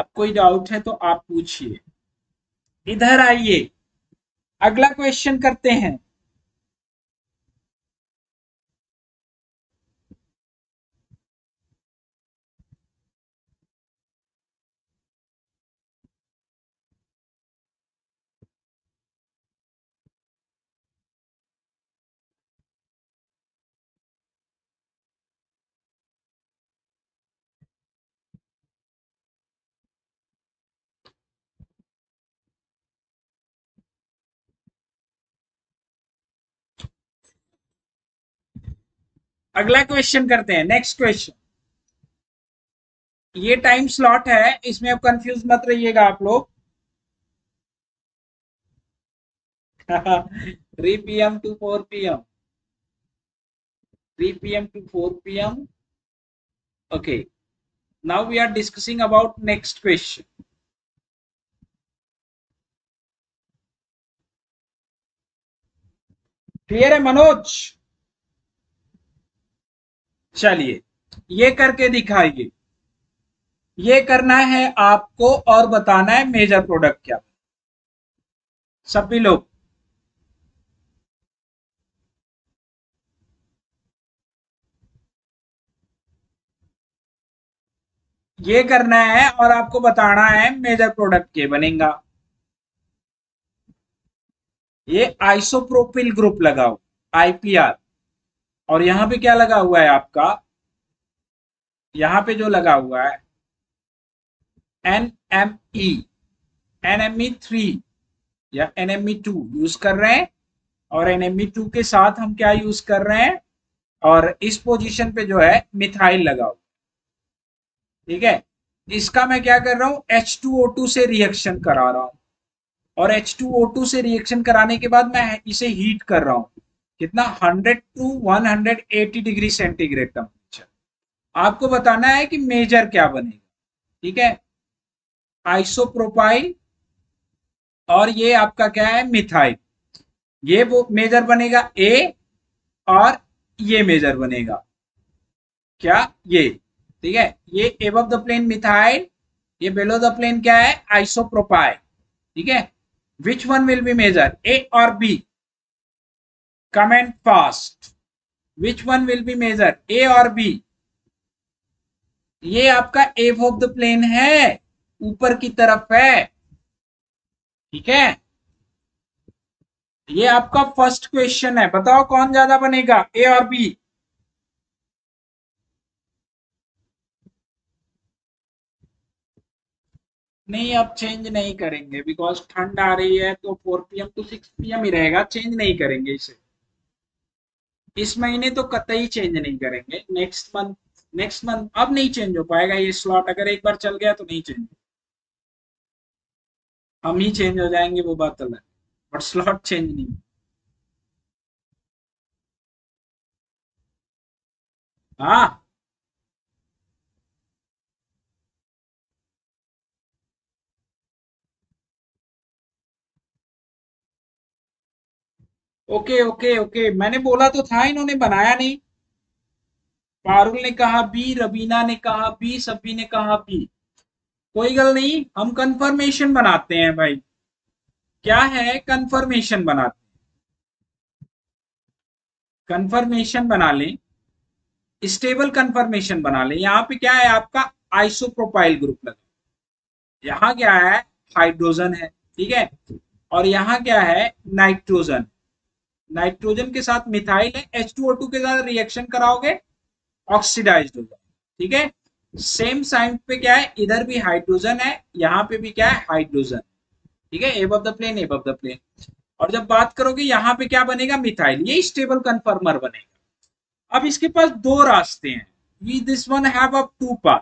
अब कोई डाउट है तो आप पूछिए। इधर आइए अगला क्वेश्चन करते हैं। अगला क्वेश्चन करते हैं, नेक्स्ट क्वेश्चन। ये टाइम स्लॉट है, इसमें अब कंफ्यूज मत रहिएगा आप लोग। Three P M to four P M, three P M to four P M. Okay now we are discussing about next question. Clear है मनोज? चलिए ये करके दिखाइए, ये करना है आपको और बताना है मेजर प्रोडक्ट क्या। सभी लोग ये करना है और आपको बताना है मेजर प्रोडक्ट क्या बनेगा। ये आइसोप्रोपिल ग्रुप लगाओ आई पी आर, और यहां पे क्या लगा हुआ है आपका, यहां पे जो लगा हुआ है N M E, N M E three या N M E two use कर रहे हैं, और एन एम ई टू के साथ हम क्या यूज कर रहे हैं, और इस पोजीशन पे जो है मिथाइल लगा हुआ। ठीक है इसका मैं क्या कर रहा हूँ एच टू ओ टू से रिएक्शन करा रहा हूँ, और एच टू ओ टू से रिएक्शन कराने के बाद मैं इसे हीट कर रहा हूँ। कितना hundred to one eighty degree centigrade temperature. आपको बताना है कि मेजर क्या बनेगा। ठीक है आइसोप्रोपाइल और ये आपका क्या है मिथाइल, ये वो मेजर बनेगा ए, और ये मेजर बनेगा क्या ये। ठीक है ये एबव द प्लेन मिथाइल, ये बिलो द प्लेन क्या है आइसोप्रोपाइल। ठीक है which one will be major A और B? Comment fast. Which one will be measured? A और B? ये आपका above the plane है, ऊपर की तरफ है। ठीक है ये आपका फर्स्ट क्वेश्चन है, बताओ कौन ज्यादा बनेगा A और B? नहीं आप चेंज नहीं करेंगे बिकॉज ठंड आ रही है, तो four P M to six P M ही रहेगा, चेंज नहीं करेंगे इसे। इस महीने तो कतई चेंज नहीं करेंगे, नेक्स्ट मंथ नेक्स्ट मंथ अब नहीं चेंज हो पाएगा ये स्लॉट, अगर एक बार चल गया तो नहीं चेंज, हम ही चेंज हो जाएंगे वो बात अलग, बट स्लॉट चेंज नहीं। हाँ ओके ओके ओके मैंने बोला तो था, इन्होंने बनाया नहीं। पारुल ने कहा बी, रबीना ने कहा बी, सभी ने कहा बी। कोई गल नहीं, हम कंफर्मेशन बनाते हैं भाई, क्या है कंफर्मेशन बनाते हैं। कंफर्मेशन बना लें, स्टेबल कंफर्मेशन बना लें। यहाँ पे क्या है आपका आइसोप्रोपाइल ग्रुप लगा, यहाँ क्या है हाइड्रोजन है, ठीक है, और यहाँ क्या है नाइट्रोजन, नाइट्रोजन के साथ मिथाइल है, एच टू ओ टू के साथ रिएक्शन कराओगे ऑक्सीडाइज्ड होगा, ठीक है। सेम साइड पे क्या है, इधर भी हाइड्रोजन है, यहाँ पे भी क्या है हाइड्रोजन, ठीक है, above the plane above the plane. और जब बात करोगे यहाँ पे क्या बनेगा मिथाइल, ये स्टेबल कन्फर्मर बनेगा। अब इसके पास दो रास्ते हैं, we this one have up to path,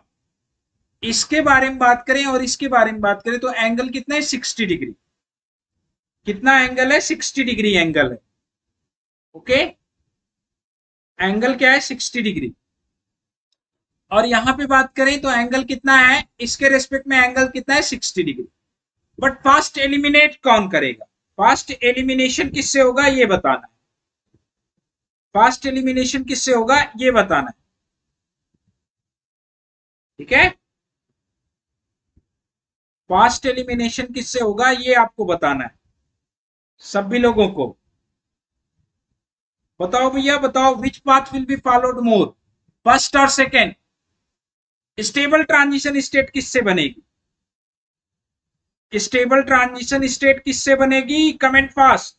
इसके बारे में बात करें और इसके बारे में बात करें तो एंगल कितना है साठ डिग्री, कितना एंगल है साठ डिग्री एंगल है, ओके एंगल क्या है साठ डिग्री। और यहां पे बात करें तो एंगल कितना है, इसके रेस्पेक्ट में एंगल कितना है साठ डिग्री। बट फास्ट एलिमिनेट कौन करेगा, फास्ट एलिमिनेशन किससे होगा ये बताना है, फास्ट एलिमिनेशन किससे होगा ये बताना है, ठीक है, फास्ट एलिमिनेशन किससे होगा ये आपको बताना है सभी लोगों को। बताओ भैया बताओ, which path will be followed more, first और सेकेंड। स्टेबल ट्रांजिशन स्टेट किससे बनेगी, स्टेबल ट्रांजिशन स्टेट किससे बनेगी, comment fast.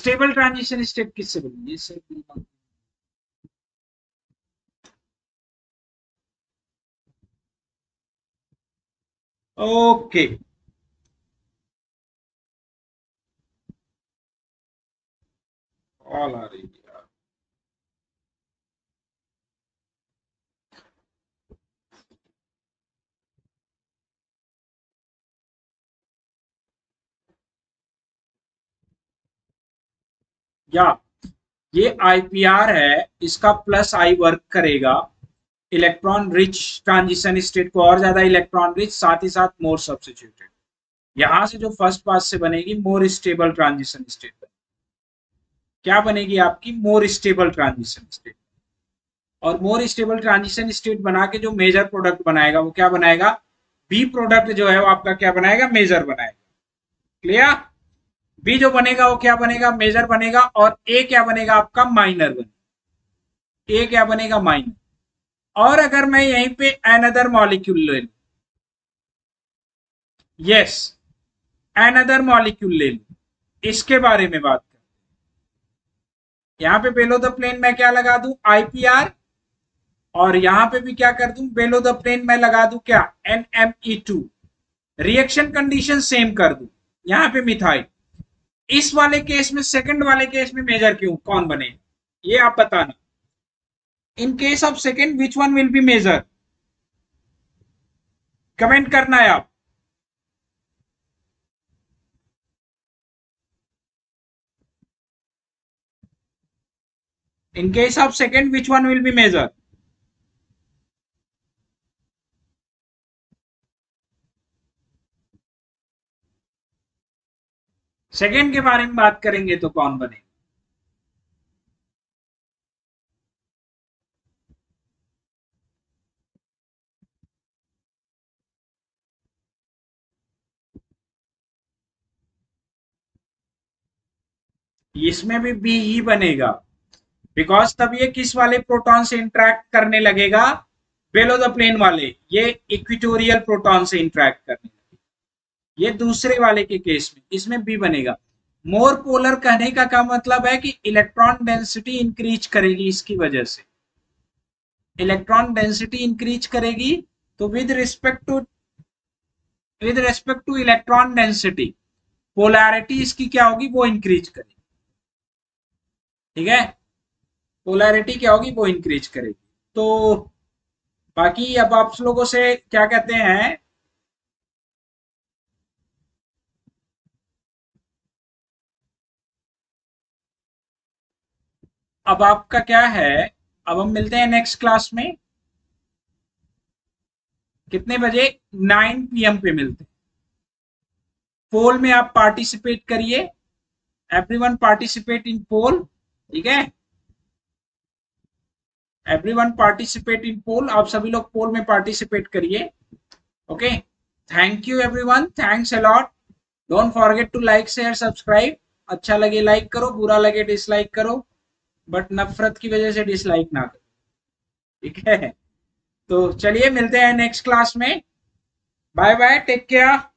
Stable transition state किससे बनेगी, ओके okay. ऑल आ रही है। या ये आई पी आर है, इसका प्लस आई वर्क करेगा इलेक्ट्रॉन रिच ट्रांजिशन स्टेट को और ज्यादा इलेक्ट्रॉन रिच, साथ ही साथ मोर सब्स्टिट्यूटेड। यहां से जो फर्स्ट पास से बनेगी मोर स्टेबल ट्रांजिशन स्टेट बनेगी, क्या बनेगी आपकी मोर स्टेबल ट्रांजिशन स्टेट। और मोर स्टेबल ट्रांजिशन स्टेट बना के जो मेजर प्रोडक्ट बनाएगा वो क्या बनाएगा, बी प्रोडक्ट जो है वो आपका क्या बनाएगा मेजर बनाएगा, क्लियर। बी जो बनेगा वो क्या बनेगा मेजर बनेगा, और ए क्या बनेगा आपका माइनर बनेगा, ए क्या बनेगा माइनर। और अगर मैं यहीं पे अनदर मॉलिक्यूल ले लूं, यस अनदर मॉलिक्यूल ले लूं, इसके बारे में बात कर, यहां पे बेलो द प्लेन मैं क्या लगा दूं आई पी आर, और यहां पे भी क्या कर दूं बेलो द प्लेन मैं लगा दूं क्या N M E two. Reaction condition same कर दूं, यहां पे मिथाइल। इस वाले केस में सेकंड वाले केस में मेजर क्यों कौन बनेगा ये आप बताना। In case of second which one will be major, comment करना है आप। In case of second which one will be major, second के बारे में बात करेंगे तो कौन बनेगा। इसमें भी बी ही बनेगा, बिकॉज तब ये किस वाले प्रोटॉन से इंटरैक्ट करने लगेगा, बेलो द प्लेन वाले, ये इक्विटोरियल प्रोटॉन से इंटरैक्ट करने लगेगा, ये दूसरे वाले के केस में, इसमें बी बनेगा। मोर पोलर कहने का क्या मतलब है कि इलेक्ट्रॉन डेंसिटी इंक्रीज करेगी, इसकी वजह से इलेक्ट्रॉन डेंसिटी इंक्रीज करेगी तो with respect to with respect to electron density polarity इसकी क्या होगी वो इंक्रीज करेगी, ठीक है, पोलैरिटी क्या होगी वो इंक्रीज करेगी। तो बाकी अब आप लोगों से क्या कहते हैं, अब आपका क्या है, अब हम मिलते हैं नेक्स्ट क्लास में, कितने बजे नौ पी एम पे मिलते हैं। पोल में आप पार्टिसिपेट करिए, एवरीवन पार्टिसिपेट इन पोल, ठीक है। एवरीवन पार्टिसिपेट इन पोल, आप सभी लोग पोल में पार्टिसिपेट करिए. Okay, thank you everyone, thanks a lot. Don't forget to like share subscribe. अच्छा लगे लाइक करो, बुरा लगे डिसलाइक करो, बट नफरत की वजह से डिसलाइक ना करो, ठीक है. तो चलिए मिलते हैं नेक्स्ट क्लास में. Bye bye, take care.